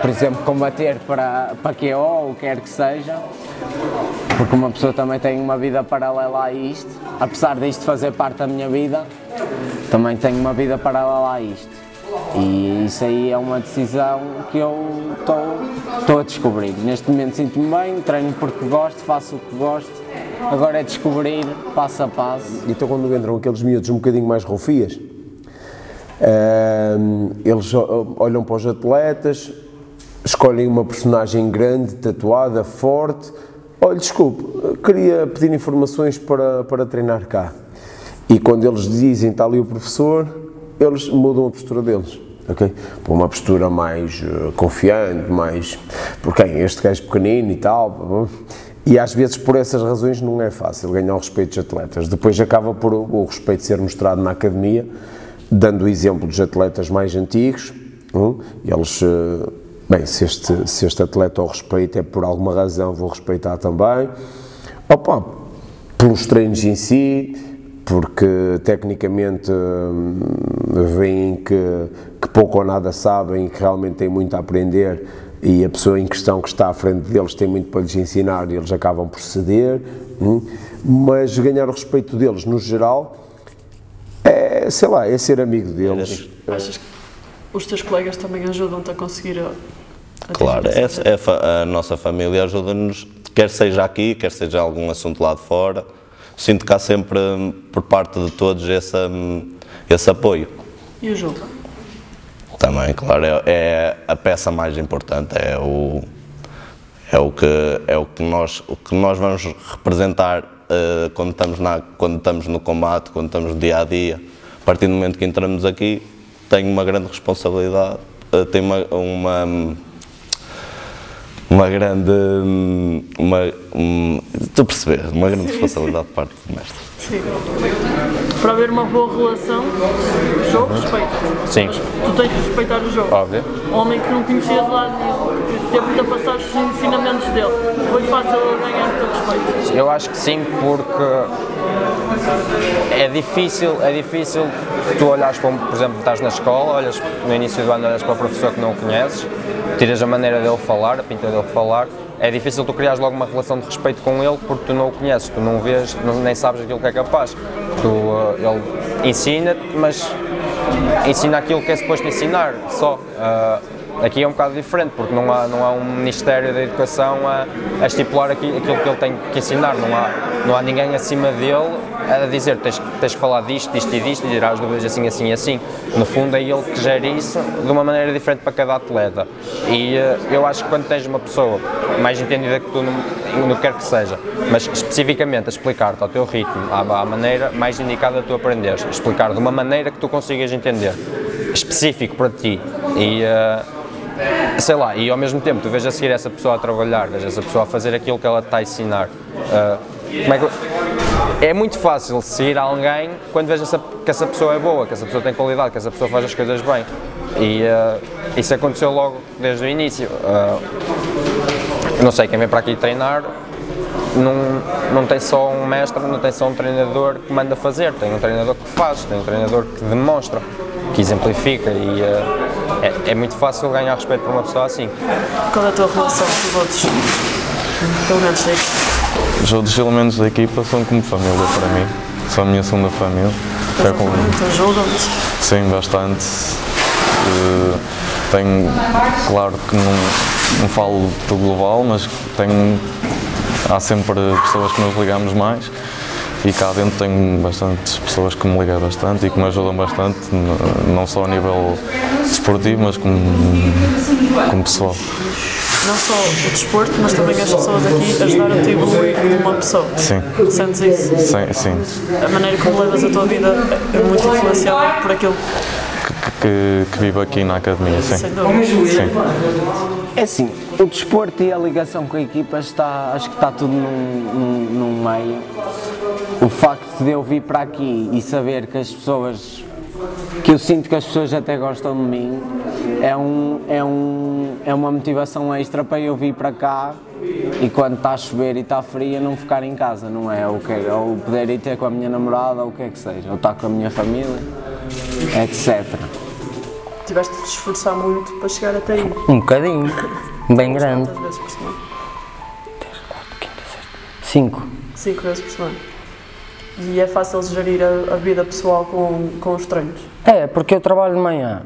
por exemplo, combater para, para K O ou o que quer que seja, porque uma pessoa também tem uma vida paralela a isto, apesar disto fazer parte da minha vida, também tenho uma vida paralela a isto. E isso aí é uma decisão que eu estou a descobrir. Neste momento sinto-me bem, treino porque gosto, faço o que gosto. Agora é descobrir, passo a passo. Então quando entram aqueles miúdos um bocadinho mais roufias, uh, eles olham para os atletas, escolhem uma personagem grande, tatuada, forte. Olha, desculpe, queria pedir informações para, para treinar cá. E quando eles dizem, está ali o professor, eles mudam a postura deles, ok? Para uma postura mais uh, confiante, mais... Porque este gajo é pequenino e tal... E às vezes por essas razões não é fácil ganhar o respeito dos atletas. Depois acaba por o, o respeito ser mostrado na academia, dando o exemplo dos atletas mais antigos, hum? E eles... Uh, bem, se este, se este atleta o respeita é por alguma razão, vou respeitar também. Opa, pelos treinos em si... porque tecnicamente veem que, que pouco ou nada sabem e que realmente têm muito a aprender, e a pessoa em questão que está à frente deles tem muito para lhes ensinar e eles acabam por ceder, mas ganhar o respeito deles no geral é, sei lá, é ser amigo deles. Achas que os teus colegas também ajudam-te a conseguir a, a Claro, essa é a, a nossa família ajuda-nos, quer seja aqui, quer seja algum assunto lá de fora. Sinto que há sempre, por parte de todos, esse, esse apoio. E o jogo? Também, claro, é, é a peça mais importante, é o, é o, que, é o, que, nós, o que nós vamos representar uh, quando, estamos na, quando estamos no combate, quando estamos no dia-a-dia. A partir do momento que entramos aqui, tenho uma grande responsabilidade, uh, tenho uma, uma, uma grande... Uma, um, tu percebes, uma grande responsabilidade de parte do mestre. Sim. Para haver uma boa relação, jogo, respeito. Sim. Tu tens de respeitar o jogo. Óbvio. Um homem que não conhecia de lado nenhum, que teve de passar os ensinamentos dele, foi fácil ganhar o teu respeito. Eu acho que sim, porque é difícil, é difícil tu olhares para, por exemplo, estás na escola, olhas no início do ano, olhas para o professor que não o conheces, tiras a maneira dele falar, a pinta dele falar. É difícil tu criares logo uma relação de respeito com ele porque tu não o conheces, tu não o vês, não, nem sabes aquilo que é capaz. Tu, uh, ele ensina-te, mas ensina aquilo que é suposto ensinar, só. Uh, aqui é um bocado diferente porque não há, não há um Ministério da Educação a, a estipular aqui, aquilo que ele tem que ensinar, não há, não há ninguém acima dele a dizer tens, tens que falar disto, disto e disto, e tirar as dúvidas assim, assim e assim. No fundo é ele que gera isso de uma maneira diferente para cada atleta. E uh, eu acho que quando tens uma pessoa mais entendida que tu, no, no que quer que seja, mas especificamente a explicar-te ao teu ritmo, à, à maneira mais indicada que tu aprenderes, explicar de uma maneira que tu consigas entender, específico para ti. E, uh, sei lá, e ao mesmo tempo tu vejas a seguir essa pessoa a trabalhar, vejas essa pessoa a fazer aquilo que ela te está a ensinar. Uh, como é que... É muito fácil seguir alguém quando vejas que essa pessoa é boa, que essa pessoa tem qualidade, que essa pessoa faz as coisas bem. E uh, isso aconteceu logo desde o início. Uh, não sei, quem vem para aqui treinar não, não tem só um mestre, não tem só um treinador que manda fazer, tem um treinador que faz, tem um treinador que demonstra, que exemplifica. E, uh, É, é muito fácil ganhar respeito por uma pessoa assim. Qual é a tua relação com os outros elementos da equipa? Os outros elementos da equipa são como família para mim. São a minha segunda família. É como... Ajudam-te? Sim, bastante. Uh, tenho, claro que não, não falo do global, mas tenho, há sempre pessoas que nos ligamos mais. E cá dentro tenho bastantes pessoas que me ligam bastante e que me ajudam bastante, não só a nível desportivo, mas como, como pessoal. Não só o desporto, mas também as pessoas aqui ajudaram-te a evoluir como uma pessoa. Sim. Sentes isso? Sim, sim. A maneira como levas a tua vida é muito influenciada por aquilo que, que vivo aqui na academia, sim. Sem dúvida. Sim. É assim, o desporto e a ligação com a equipa está, acho que está tudo num, num, num meio. O facto de eu vir para aqui e saber que as pessoas, que eu sinto que as pessoas até gostam de mim, é, um, é, um, é uma motivação extra para eu vir para cá e quando está a chover e está frio não ficar em casa, não é? Ou, que, ou poder ir ter com a minha namorada, ou o que é que seja, ou estar com a minha família, etcétera. Tiveste de te esforçar muito para chegar até aí? Um bocadinho, bem grande. Quantas vezes por semana? Cinco. Cinco vezes por semana. E é fácil gerir a, a vida pessoal com, com os treinos? É, porque eu trabalho de manhã,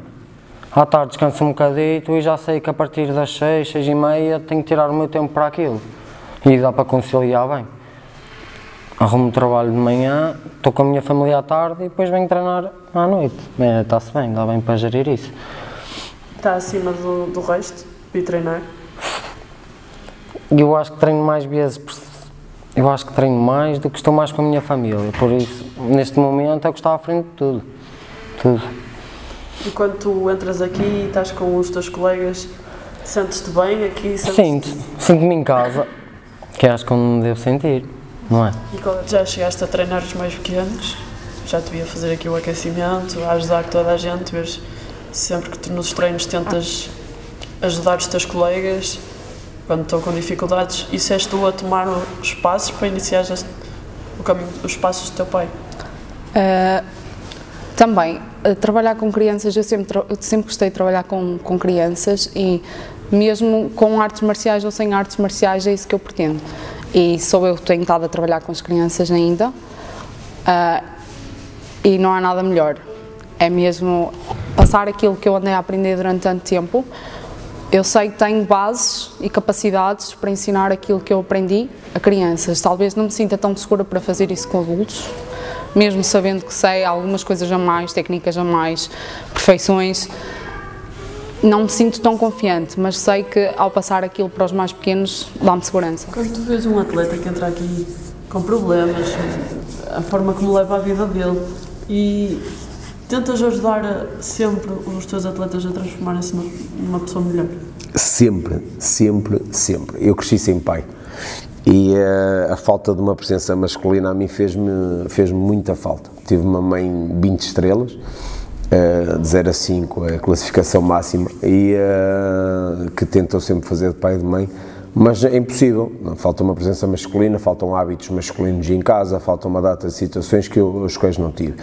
à tarde descanso um bocadito e já sei que a partir das seis, seis e meia tenho que tirar o meu tempo para aquilo e dá para conciliar bem. Arrumo o trabalho de manhã, estou com a minha família à tarde e depois venho treinar à noite. Está-se bem, dá bem para gerir isso. Está acima do, do resto de treinar? Eu acho que treino mais vezes por semana. Eu acho que treino mais do que estou mais com a minha família, por isso, neste momento, é o que está à frente de tudo. tudo. E quando tu entras aqui e estás com os teus colegas, sentes-te bem aqui? Sentes Sinto, sinto-me em casa, que acho que não devo sentir, não é? E quando já chegaste a treinar os mais pequenos, já te via fazer aqui o aquecimento, a ajudar toda a gente, vês sempre que tu nos treinos tentas ajudar os teus colegas. Quando estou com dificuldades, isso és tu a tomar os passos para iniciar o caminho, os passos do teu pai? Uh, também, uh, trabalhar com crianças, eu sempre, eu sempre gostei de trabalhar com, com crianças e mesmo com artes marciais ou sem artes marciais é isso que eu pretendo. E sou eu que tenho estado a trabalhar com as crianças ainda uh, e não há nada melhor. É mesmo passar aquilo que eu andei a aprender durante tanto tempo. Eu sei que tenho bases e capacidades para ensinar aquilo que eu aprendi a crianças. Talvez não me sinta tão segura para fazer isso com adultos, mesmo sabendo que sei algumas coisas a mais, técnicas a mais, perfeições. Não me sinto tão confiante, mas sei que ao passar aquilo para os mais pequenos dá-me segurança. Quando tu vês um atleta que entra aqui com problemas, a forma como leva a vida dele e tentas ajudar sempre os teus atletas a transformarem-se numa pessoa melhor? Sempre, sempre, sempre. Eu cresci sem pai e a, a falta de uma presença masculina a mim fez-me fez-me muita falta. Tive uma mãe vinte estrelas. Uh, de zero a cinco, a classificação máxima, e uh, que tentou sempre fazer de pai e de mãe, mas é impossível. Falta uma presença masculina, faltam hábitos masculinos em casa, falta uma data de situações que eu, os quais não tive,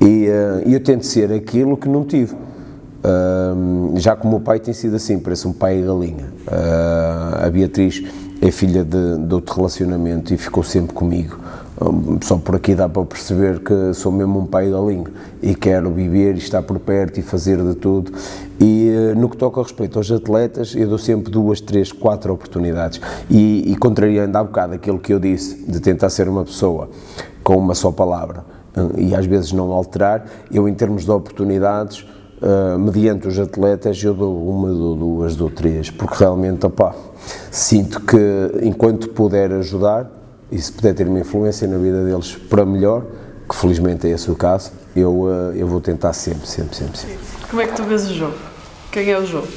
e uh, eu tento ser aquilo que não tive. Uh, já como o pai tem sido assim, parece um pai e galinha. Uh, a Beatriz é filha de, de outro relacionamento e ficou sempre comigo. Só por aqui dá para perceber que sou mesmo um pai galinho e quero viver e estar por perto e fazer de tudo. E no que toca a respeito aos atletas, eu dou sempre duas, três, quatro oportunidades. E, e contrariando há bocado aquilo que eu disse, de tentar ser uma pessoa com uma só palavra e às vezes não alterar, eu em termos de oportunidades, Uh, mediante os atletas, eu dou uma, dou duas, dou três, porque realmente, opá, sinto que enquanto puder ajudar e se puder ter uma influência na vida deles para melhor, que felizmente é esse o caso, eu, uh, eu vou tentar sempre, sempre, sempre, sempre. Como é que tu vês o jogo? Quem é o jogo?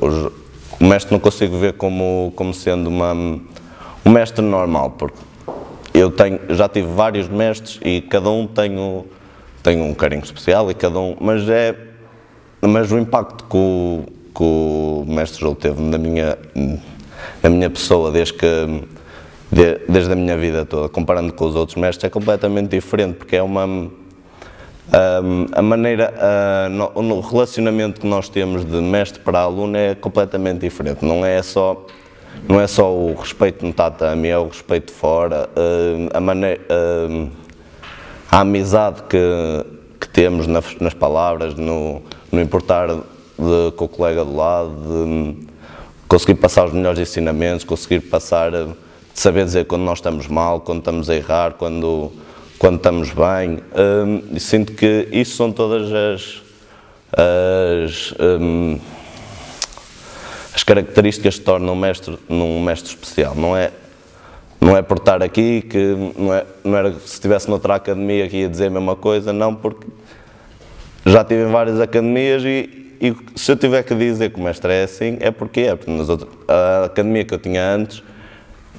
Uh, o mestre não consigo ver como, como sendo uma, um mestre normal, porque eu tenho, já tive vários mestres e cada um tem o Tenho um carinho especial e cada um, mas é, mas o impacto que o, que o mestre Jou teve na minha, na minha pessoa desde que, de, desde a minha vida toda, comparando com os outros mestres, é completamente diferente, porque é uma, um, a maneira, a, no, o relacionamento que nós temos de mestre para aluno é completamente diferente, não é só, não é só o respeito no tatame, é o respeito fora, a, a maneira, a, a amizade que, que temos nas, nas palavras, no, no importar de, com o colega do lado, de conseguir passar os melhores ensinamentos, conseguir passar, de saber dizer quando nós estamos mal, quando estamos a errar, quando, quando estamos bem. Um, sinto que isso são todas as, as, um, as características que tornam um mestre, num mestre especial, não é? Não é por estar aqui, que não, é, não era se estivesse noutra academia que ia dizer a mesma coisa, não, porque já tive em várias academias e, e se eu tiver que dizer que o mestre é assim, é porque é, porque nas outras, a academia que eu tinha antes,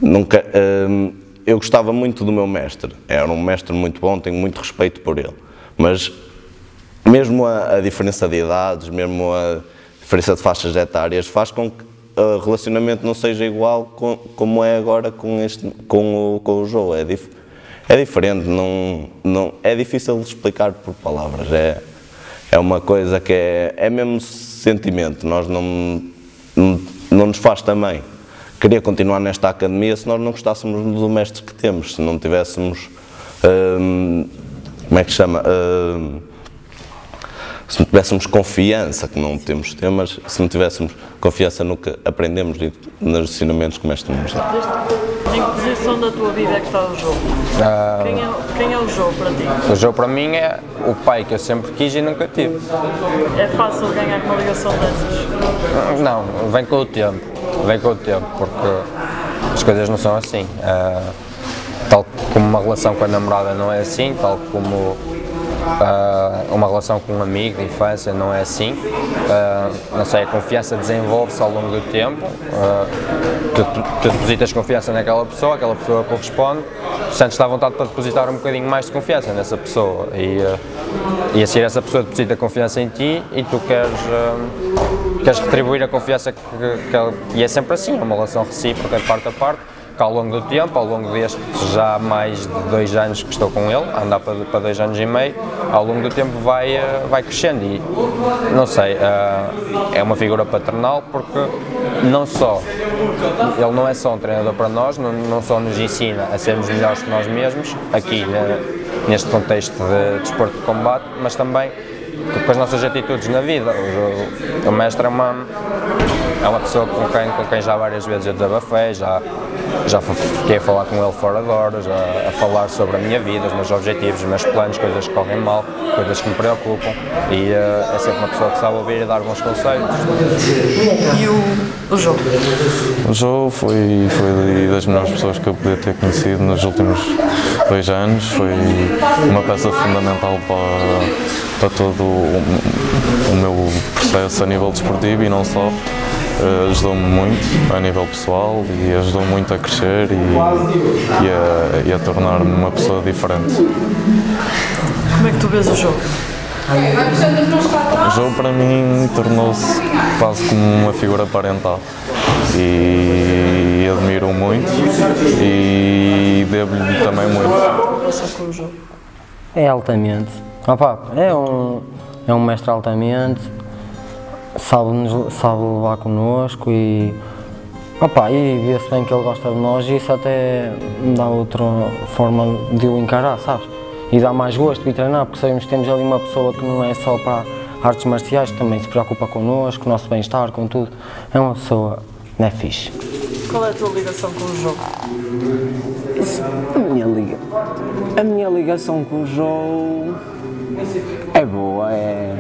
nunca, hum, eu gostava muito do meu mestre, era um mestre muito bom, tenho muito respeito por ele, mas mesmo a, a diferença de idades, mesmo a diferença de faixas de etárias, faz com que o relacionamento não seja igual com, como é agora com, este, com, o, com o Jou, é, dif, é diferente, não, não, é difícil de explicar por palavras, é, é uma coisa que é, é mesmo sentimento, nós não, não, não nos faz também. Queria continuar nesta academia se nós não gostássemos do mestre que temos, se não tivéssemos, hum, como é que se chama? Hum, se não tivéssemos confiança, que não temos temas, se não tivéssemos confiança no que aprendemos e nos ensinamentos que o mestre nos dá. Em que posição da tua vida é que está o Jou? Uh, quem, é, quem é o Jou para ti? O Jou para mim é o pai que eu sempre quis e nunca tive. É fácil ganhar com uma ligação dessas? Não, vem com o tempo, vem com o tempo, porque as coisas não são assim. Uh, tal como uma relação com a namorada não é assim, tal como Uh, uma relação com um amigo de infância não é assim, uh, não sei, a confiança desenvolve-se ao longo do tempo, uh, tu, tu, tu depositas confiança naquela pessoa, aquela pessoa corresponde, tu sentes-te à vontade para depositar um bocadinho mais de confiança nessa pessoa e, uh, e assim essa pessoa deposita confiança em ti e tu queres, uh, queres retribuir a confiança que, que, que, e é sempre assim, é uma relação recíproca, parte a parte. que ao longo do tempo, ao longo deste já mais de dois anos que estou com ele, a andar para, para dois anos e meio, ao longo do tempo vai, vai crescendo e, não sei, é uma figura paternal porque não só, ele não é só um treinador para nós, não, não só nos ensina a sermos melhores que nós mesmos, aqui né, neste contexto de desporto de combate, mas também com as nossas atitudes na vida. O, o, o mestre é uma, é uma pessoa com quem, com quem já várias vezes eu desabafei, já, já fiquei a falar com ele fora de horas, a, a falar sobre a minha vida, os meus objetivos, os meus planos, coisas que correm mal, coisas que me preocupam e uh, é sempre uma pessoa que sabe ouvir e dar bons conselhos. E o, o Jou? O Jou foi, foi das melhores pessoas que eu podia ter conhecido nos últimos dois anos, foi uma peça fundamental para para todo o, o meu processo a nível desportivo e não só, uh, ajudou-me muito a nível pessoal e ajudou muito a crescer e, e a, a tornar-me uma pessoa diferente. Como é que tu vês o Jou? O Jou para mim tornou-se quase como uma figura parental e admiro muito e devo-lhe também muito. É altamente. Opa, é um, é um mestre altamente, sabe-nos, sabe levar connosco e, opa, e vê-se bem que ele gosta de nós e isso até dá outra forma de o encarar, sabes? E dá mais gosto de treinar, porque sabemos que temos ali uma pessoa que não é só para artes marciais, que também se preocupa connosco, o nosso bem-estar, com tudo. É uma pessoa, não é fixe. Qual é a tua ligação com o Jou? A minha, liga... a minha ligação com o Jou é boa, é...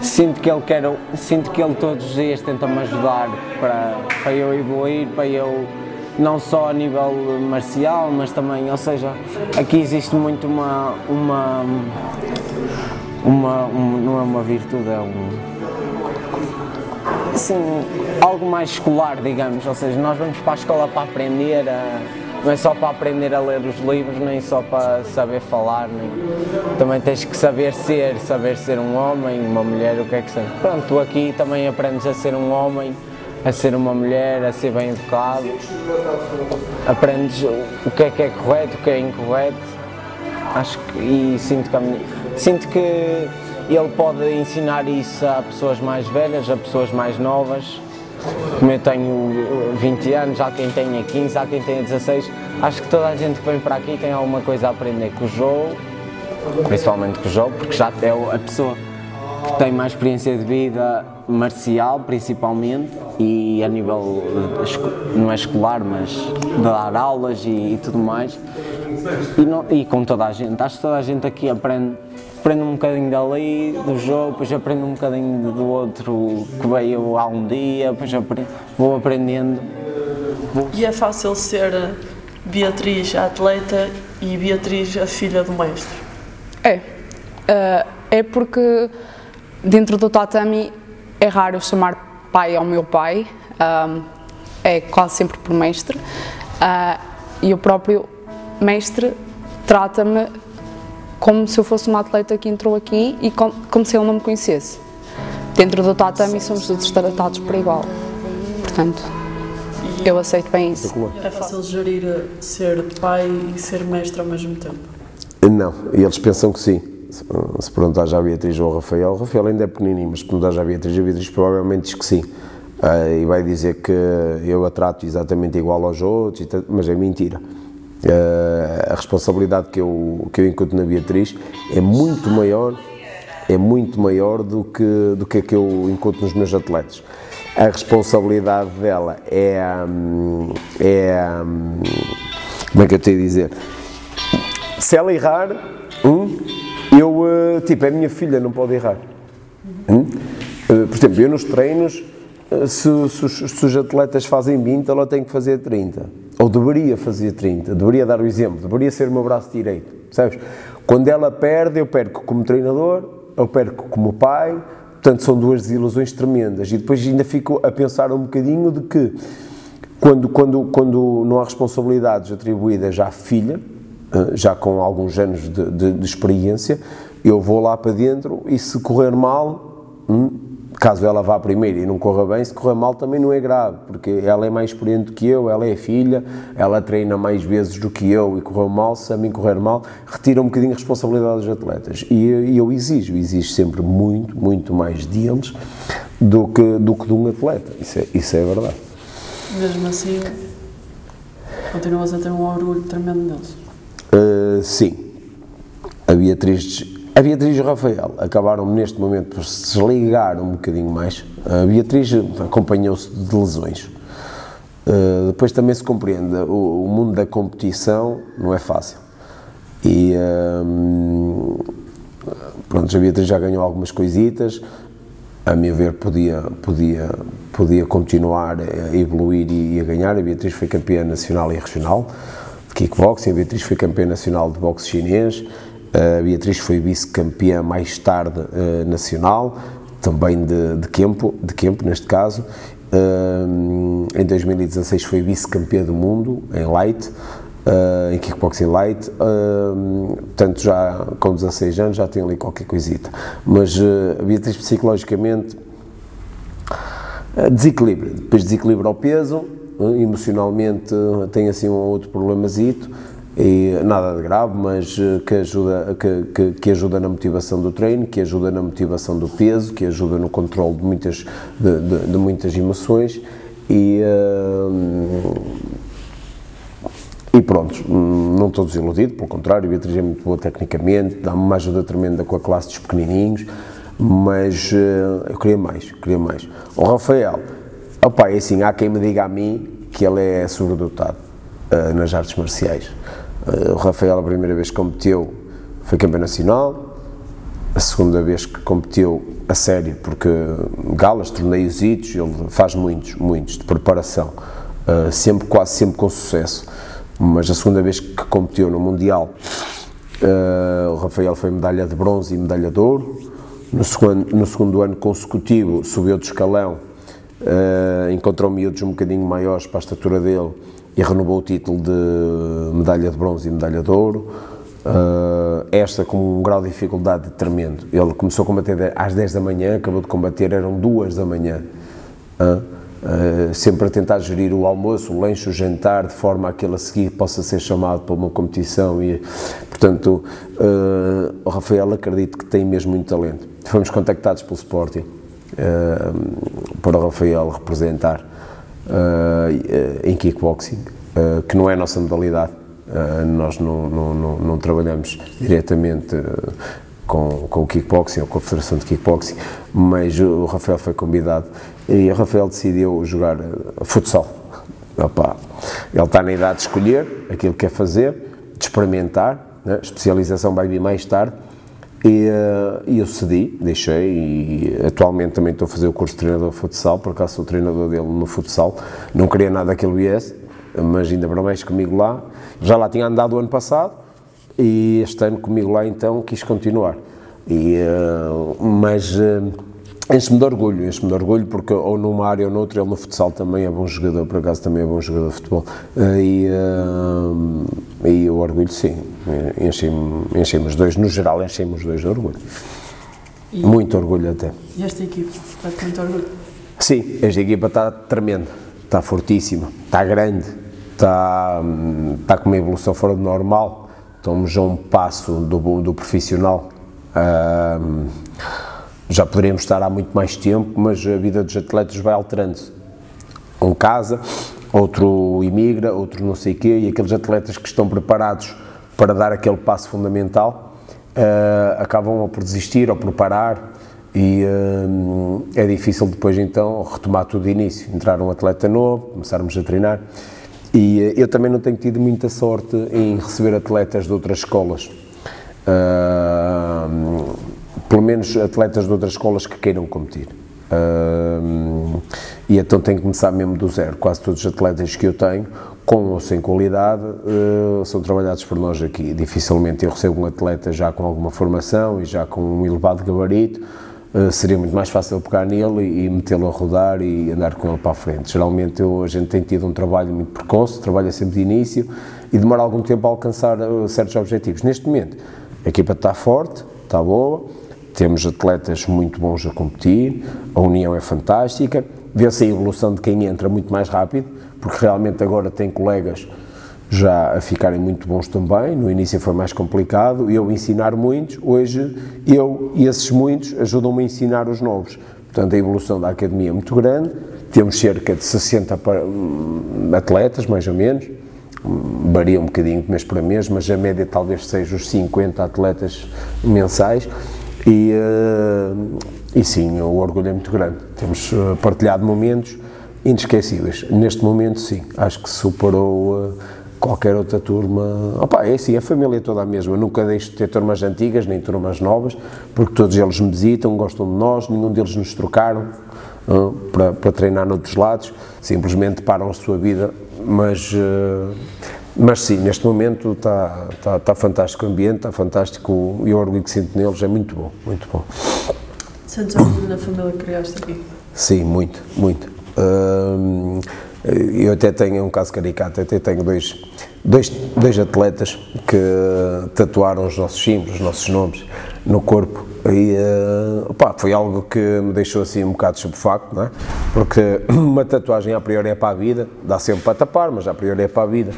Sinto que ele quer, sinto que ele todos os dias tenta-me ajudar para, para eu evoluir, para eu não só a nível marcial, mas também, ou seja, aqui existe muito uma, uma, uma um, não é uma virtude, é um... Sim, algo mais escolar, digamos, ou seja, nós vamos para a escola para aprender, a, não é só para aprender a ler os livros, nem só para saber falar, nem, também tens que saber ser, saber ser um homem, uma mulher, o que é que seja. Pronto, tu aqui também aprendes a ser um homem, a ser uma mulher, a ser bem educado, aprendes o que é que é correto, o que é incorreto, acho que, e sinto que a minha, sinto que ele pode ensinar isso a pessoas mais velhas, a pessoas mais novas. Como eu tenho vinte anos, há quem tenha quinze, há quem tenha dezasseis. Acho que toda a gente que vem para aqui tem alguma coisa a aprender com o Jou, principalmente com o Jou, porque já é a pessoa que tem mais experiência de vida marcial, principalmente, e a nível, não é escolar, mas de dar aulas e, e tudo mais. E, não, e com toda a gente, acho que toda a gente aqui aprende. Aprendo um bocadinho dali, do Jou, depois aprendo um bocadinho do outro que veio há um dia, depois aprendo, vou aprendendo. Vou. E é fácil ser Beatriz a atleta e Beatriz a filha do mestre? É, uh, é porque dentro do tatami é raro chamar pai ao meu pai, uh, é quase sempre por mestre, uh, e o próprio mestre trata-me como se eu fosse uma atleta que entrou aqui e como, como se ele não me conhecesse. Dentro do tatami somos todos tratados por igual, portanto, e eu aceito bem isso. É fácil gerir ser pai e ser mestre ao mesmo tempo? Não, eles pensam que sim. Se perguntar já a Beatriz ou ao Rafael, o Rafael ainda é pequenininho, mas se perguntar já a Beatriz, a Beatriz provavelmente diz que sim. Uh, e vai dizer que eu a trato exatamente igual aos outros, mas é mentira. Uh, a responsabilidade que eu, que eu encontro na Beatriz é muito maior, é muito maior do que, do que a que eu encontro nos meus atletas. A responsabilidade dela é, é, como é que eu tenho a dizer, se ela errar, hum, eu, tipo, é minha filha, não pode errar. Hum? Uh, por exemplo, eu nos treinos, se, se, os, se os atletas fazem vinte, ela tem que fazer trinta. Ou deveria fazer trinta, deveria dar o exemplo, deveria ser o meu braço direito, sabes? Quando ela perde, eu perco como treinador, eu perco como pai, portanto são duas desilusões tremendas e depois ainda fico a pensar um bocadinho de que quando, quando, quando não há responsabilidades atribuídas à filha, já com alguns anos de, de, de experiência, eu vou lá para dentro e se correr mal, hum, caso ela vá primeiro e não corra bem, se correr mal também não é grave, porque ela é mais experiente do que eu, ela é filha, ela treina mais vezes do que eu e correu mal, se a mim correr mal, retira um bocadinho a responsabilidade dos atletas. E, e eu exijo, exijo sempre muito, muito mais deles do que, do que de um atleta, isso é, isso é verdade. Mesmo assim, continuas a ter um orgulho tremendo deles? Uh, sim, a Beatriz... A Beatriz e o Rafael acabaram neste momento por se desligar um bocadinho mais. A Beatriz acompanhou-se de lesões. Uh, depois também se compreende, o, o mundo da competição não é fácil. E um, pronto, a Beatriz já ganhou algumas coisitas. A meu ver, podia, podia, podia continuar a evoluir e a ganhar. A Beatriz foi campeã nacional e regional de kickboxing, a Beatriz foi campeã nacional de boxe chinês. A Beatriz foi vice-campeã mais tarde uh, nacional, também de, de, Kempo, de Kempo, neste caso. Uh, em dois mil e dezasseis foi vice-campeã do mundo, em light, uh, em kickboxing light. Uh, portanto, já com dezasseis anos já tem ali qualquer coisita. Mas uh, a Beatriz, psicologicamente, uh, desequilibra. Depois desequilibra o peso, uh, emocionalmente uh, tem assim um ou outro problemazito. E nada de grave, mas que ajuda, que, que, que ajuda na motivação do treino, que ajuda na motivação do peso, que ajuda no controle de muitas, de, de, de muitas emoções e, e pronto, não estou desiludido, pelo contrário, a Beatriz é muito boa tecnicamente, dá-me uma ajuda tremenda com a classe dos pequenininhos, mas eu queria mais, eu queria mais. O Rafael, opa, é assim, há quem me diga a mim que ele é sobredotado nas artes marciais. O Rafael, a primeira vez que competiu, foi campeão nacional, a segunda vez que competiu a sério, porque galas, torneios, hitos, ele faz muitos, muitos, de preparação, sempre, quase sempre com sucesso, mas a segunda vez que competiu no Mundial, o Rafael foi medalha de bronze e medalha de ouro, no segundo, no segundo ano consecutivo subiu de escalão, encontrou miúdos um bocadinho maiores para a estatura dele, e renovou o título de medalha de bronze e medalha de ouro, uh, esta com um grau de dificuldade tremendo. Ele começou a combater às dez da manhã, acabou de combater, eram duas da manhã, uh, uh, sempre a tentar gerir o almoço, o lanche, o jantar, de forma a que ele a seguir possa ser chamado para uma competição e, portanto, uh, o Rafael acredito que tem mesmo muito talento. Fomos contactados pelo Sporting, uh, para o Rafael representar. Uh, em kickboxing, uh, que não é a nossa modalidade, uh, nós não, não, não, não trabalhamos diretamente uh, com, com o kickboxing ou com a federação de kickboxing, mas o Rafael foi convidado e o Rafael decidiu jogar uh, futsal. Opa, ele está na idade de escolher aquilo que quer fazer, de experimentar, né? Especialização vai vir mais tarde. E uh, eu cedi, deixei, e atualmente também estou a fazer o curso de treinador de futsal, por acaso sou treinador dele no futsal, não queria nada que ele viesse, mas ainda para mais comigo lá, já lá tinha andado o ano passado, e este ano comigo lá então quis continuar, e, uh, mas uh, enche-me de orgulho, enche-me de orgulho, porque ou numa área ou noutra, ele no futsal também é bom jogador, por acaso também é bom jogador de futebol, uh, e... Uh, E o orgulho, sim, enchemos os dois, no geral enchemos os dois de orgulho, e muito orgulho até. E esta equipa está com muito orgulho? Sim, esta equipa está tremenda, está fortíssima, está grande, está, está com uma evolução fora do normal, estamos a um passo do, do profissional, uh, já poderíamos estar há muito mais tempo, mas a vida dos atletas vai alterando-se, um casa, outro imigra, outro não sei o quê, e aqueles atletas que estão preparados para dar aquele passo fundamental uh, acabam ou por desistir ou por parar e uh, é difícil depois então retomar tudo de início, entrar um atleta novo, começarmos a treinar e uh, eu também não tenho tido muita sorte em receber atletas de outras escolas, uh, pelo menos atletas de outras escolas que queiram competir. Uh, e então tenho que começar mesmo do zero, quase todos os atletas que eu tenho, com ou sem qualidade, uh, são trabalhados por nós aqui, dificilmente eu recebo um atleta já com alguma formação e já com um elevado gabarito, uh, seria muito mais fácil pegar nele e, e metê-lo a rodar e andar com ele para a frente, geralmente eu, a gente tem tido um trabalho muito precoce, trabalha sempre de início e demora algum tempo a alcançar uh, certos objetivos. Neste momento a equipa está forte, está boa, Temos atletas muito bons a competir, a união é fantástica, vê-se a evolução de quem entra muito mais rápido, porque realmente agora tem colegas já a ficarem muito bons também. No início foi mais complicado, eu ensinar muitos, hoje eu e esses muitos ajudam-me a ensinar os novos. Portanto, a evolução da academia é muito grande, temos cerca de sessenta atletas, mais ou menos, varia um bocadinho de mês para mês, mas a média talvez seja os cinquenta atletas mensais, e, e sim, o orgulho é muito grande. Temos partilhado momentos inesquecíveis. Neste momento, sim, acho que superou qualquer outra turma. Opa, é assim, a família é toda a mesma, nunca deixo de ter turmas antigas, nem turmas novas, porque todos eles me visitam, gostam de nós, nenhum deles nos trocaram uh, para, para treinar noutros lados, simplesmente param a sua vida, mas, uh, mas sim, neste momento está, está, está fantástico o ambiente, está fantástico, e o orgulho que sinto neles é muito bom, muito bom. Sentes orgulho na família que criaste aqui? Sim, muito, muito. Uh, Eu até tenho um caso caricato, até tenho dois, dois, dois atletas que tatuaram os nossos símbolos, os nossos nomes no corpo, e opa, foi algo que me deixou assim um bocado estupefacto, não é? Porque uma tatuagem a priori é para a vida, dá sempre para tapar, mas a priori é para a vida,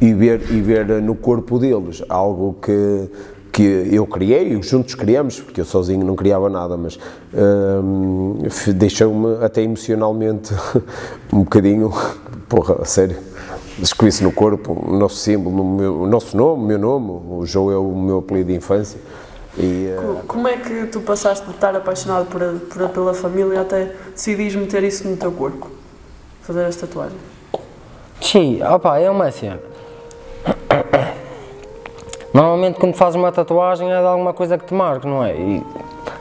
e ver, e ver no corpo deles algo que, que eu criei, e juntos criamos, porque eu sozinho não criava nada, mas hum, deixou-me até emocionalmente um bocadinho, porra, a sério, escolhi-se no corpo o nosso símbolo, o, meu, o nosso nome, o meu nome, o Jou é o meu apelido de infância. E, uh... Como é que tu passaste de estar apaixonado por a, por a, pela família até decidires meter isso no teu corpo, fazer as tatuagens? Sim, opa, é uma cena. Normalmente quando fazes uma tatuagem é de alguma coisa que te marca, não é? E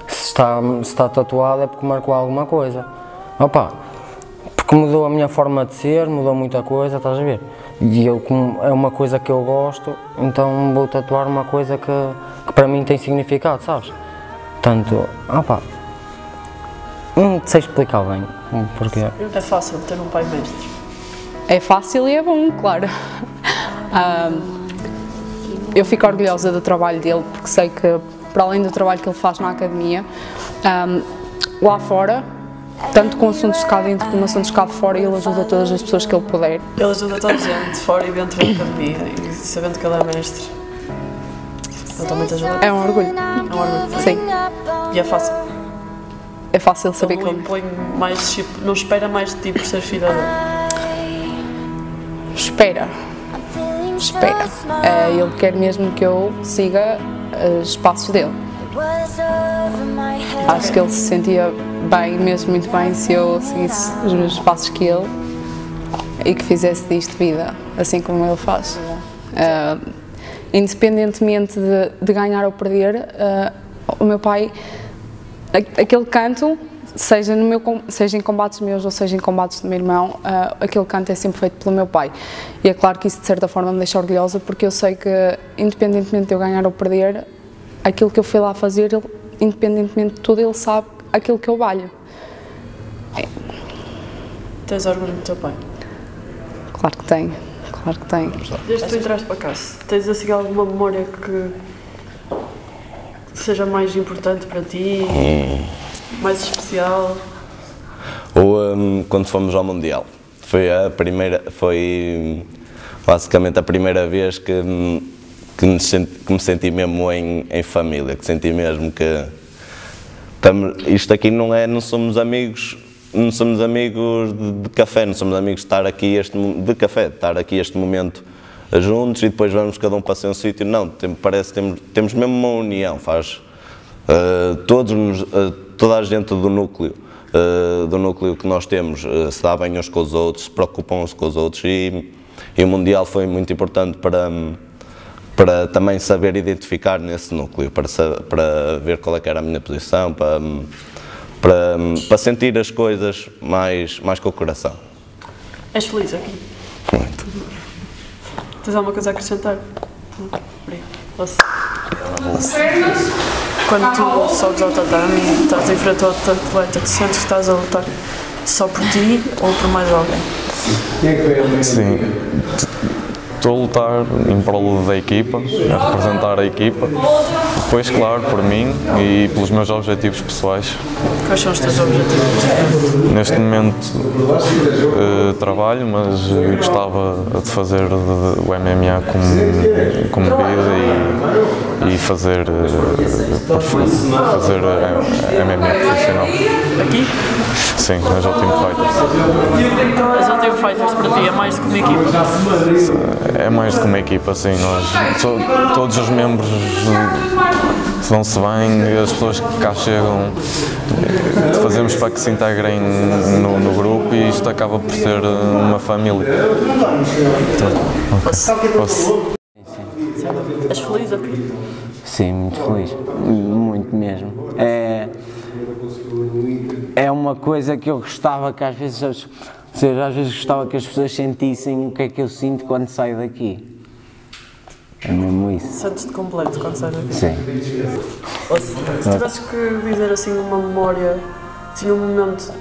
se está, se está tatuado é porque marcou alguma coisa. Opa, porque mudou a minha forma de ser, mudou muita coisa, estás a ver? E eu, como é uma coisa que eu gosto, então vou tatuar uma coisa que, que para mim tem significado, sabes? Portanto, opa, não sei explicar bem porquê. É fácil ter um pai mestre? É fácil e é bom, claro. um, Eu fico orgulhosa do trabalho dele, porque sei que, para além do trabalho que ele faz na academia, um, lá fora, tanto com assuntos de cá dentro como assuntos de cá fora, ele ajuda todas as pessoas que ele puder. Ele ajuda toda a gente, fora e dentro da academia, e sabendo que ele é mestre. Ele está muito ajudado. É um orgulho. É um orgulho. Sim. E é fácil. É fácil saber que ele... mais, não espera mais de ti por ser filha dele? Espera. Espera, uh, ele quer mesmo que eu siga os passos dele. Acho que ele se sentia bem, mesmo muito bem, se eu seguisse os meus passos que ele e que fizesse disto vida, assim como ele faz. Uh, independentemente de, de ganhar ou perder, uh, o meu pai, aquele canto, seja, no meu, seja em combates meus ou seja em combates do meu irmão, uh, aquele canto é sempre feito pelo meu pai. E é claro que isso de certa forma me deixa orgulhosa, porque eu sei que, independentemente de eu ganhar ou perder, aquilo que eu fui lá fazer, ele, independentemente de tudo, ele sabe aquilo que eu valho. É. Tens orgulho do teu pai? Claro que tenho, claro que tenho. Desde que tu entraste para cá, tens assim alguma memória que seja mais importante para ti? Mais especial? Ou um, quando fomos ao Mundial, foi a primeira, foi basicamente a primeira vez que, que, me, senti, que me senti mesmo em, em família, que senti mesmo que tamo, isto aqui não é, não somos amigos, não somos amigos de, de café, não somos amigos de estar aqui este de café, de estar aqui este momento juntos e depois vamos cada um para seu sítio, não, tem, parece temos temos mesmo uma união, faz uh, todos nos uh, toda a gente do núcleo, uh, do núcleo que nós temos, uh, se dá bem uns com os outros, se preocupam uns com os outros, e, e o Mundial foi muito importante para, para também saber identificar nesse núcleo, para, para ver qual é que era a minha posição, para, para, para sentir as coisas mais, mais com o coração. És feliz aqui? Muito. Tens alguma coisa a acrescentar? Obrigado. Quando tu sobes ao tatame e estás em frente ao atleta, te sentes que estás a lutar só por ti ou por mais alguém? Sim, estou a lutar em prol da equipa, a representar a equipa, Pois, claro, por mim e pelos meus objetivos pessoais. Quais são os teus objetivos? Neste momento uh, trabalho, mas gostava de fazer o M M A como, como vida e, e fazer, uh, fazer uh, M M A profissional. Aqui? Sim, na Jou Team Fighters. A Jou Team Fighters para ti é mais do que uma equipa? É mais do que uma equipa, sim. Nós, to, todos os membros vão-se bem, as pessoas que cá chegam fazemos para que se integrem no, no grupo e isto acaba por ser uma família. Posso? Posso? És feliz aqui? Sim, muito feliz. Muito mesmo. É, é uma coisa que eu gostava que às vezes, ou seja, às vezes gostava que as pessoas sentissem o que é que eu sinto quando saio daqui. É mesmo isso. Sentes-te completo quando sai daqui? Sim. Ou se, se tivesses que dizer assim uma memória, assim um momento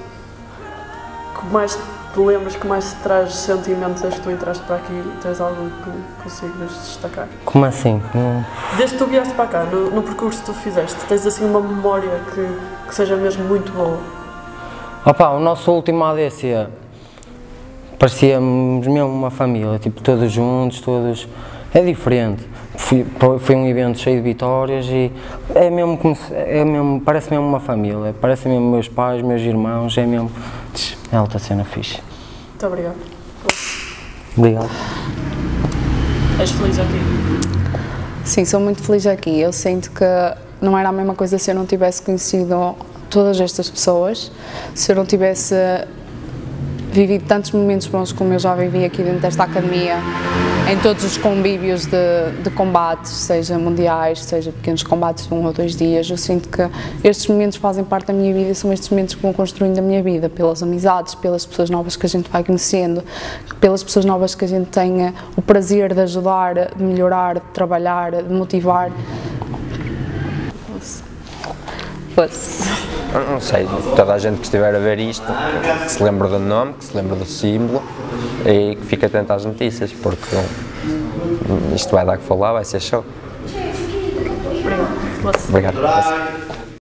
que mais te lembras, que mais te traz sentimentos desde que tu entraste para aqui, tens algo que consigas destacar? Como assim? Como... Desde que tu vieste para cá, no, no percurso que tu fizeste, tens assim uma memória que, que seja mesmo muito boa? Opa, o nosso último A D C parecíamos mesmo uma família, tipo todos juntos, todos... É diferente, foi, foi um evento cheio de vitórias e é mesmo, como se, é mesmo parece mesmo uma família, parece mesmo meus pais, meus irmãos, é mesmo, é alta cena fixe. Muito obrigado. Obrigado. És feliz aqui? Sim, sou muito feliz aqui, eu sinto que não era a mesma coisa se eu não tivesse conhecido todas estas pessoas, se eu não tivesse vivi tantos momentos bons como eu já vivi aqui dentro desta academia, em todos os convívios de, de combates, seja mundiais, seja pequenos combates de um ou dois dias. Eu sinto que estes momentos fazem parte da minha vida e são estes momentos que vão construindo a minha vida, pelas amizades, pelas pessoas novas que a gente vai conhecendo, pelas pessoas novas que a gente tem o prazer de ajudar, de melhorar, de trabalhar, de motivar. Posso. Não sei, toda a gente que estiver a ver isto, que se lembra do nome, que se lembra do símbolo e que fique atento às notícias, porque isto vai dar que falar, vai ser show. Obrigado. Obrigado.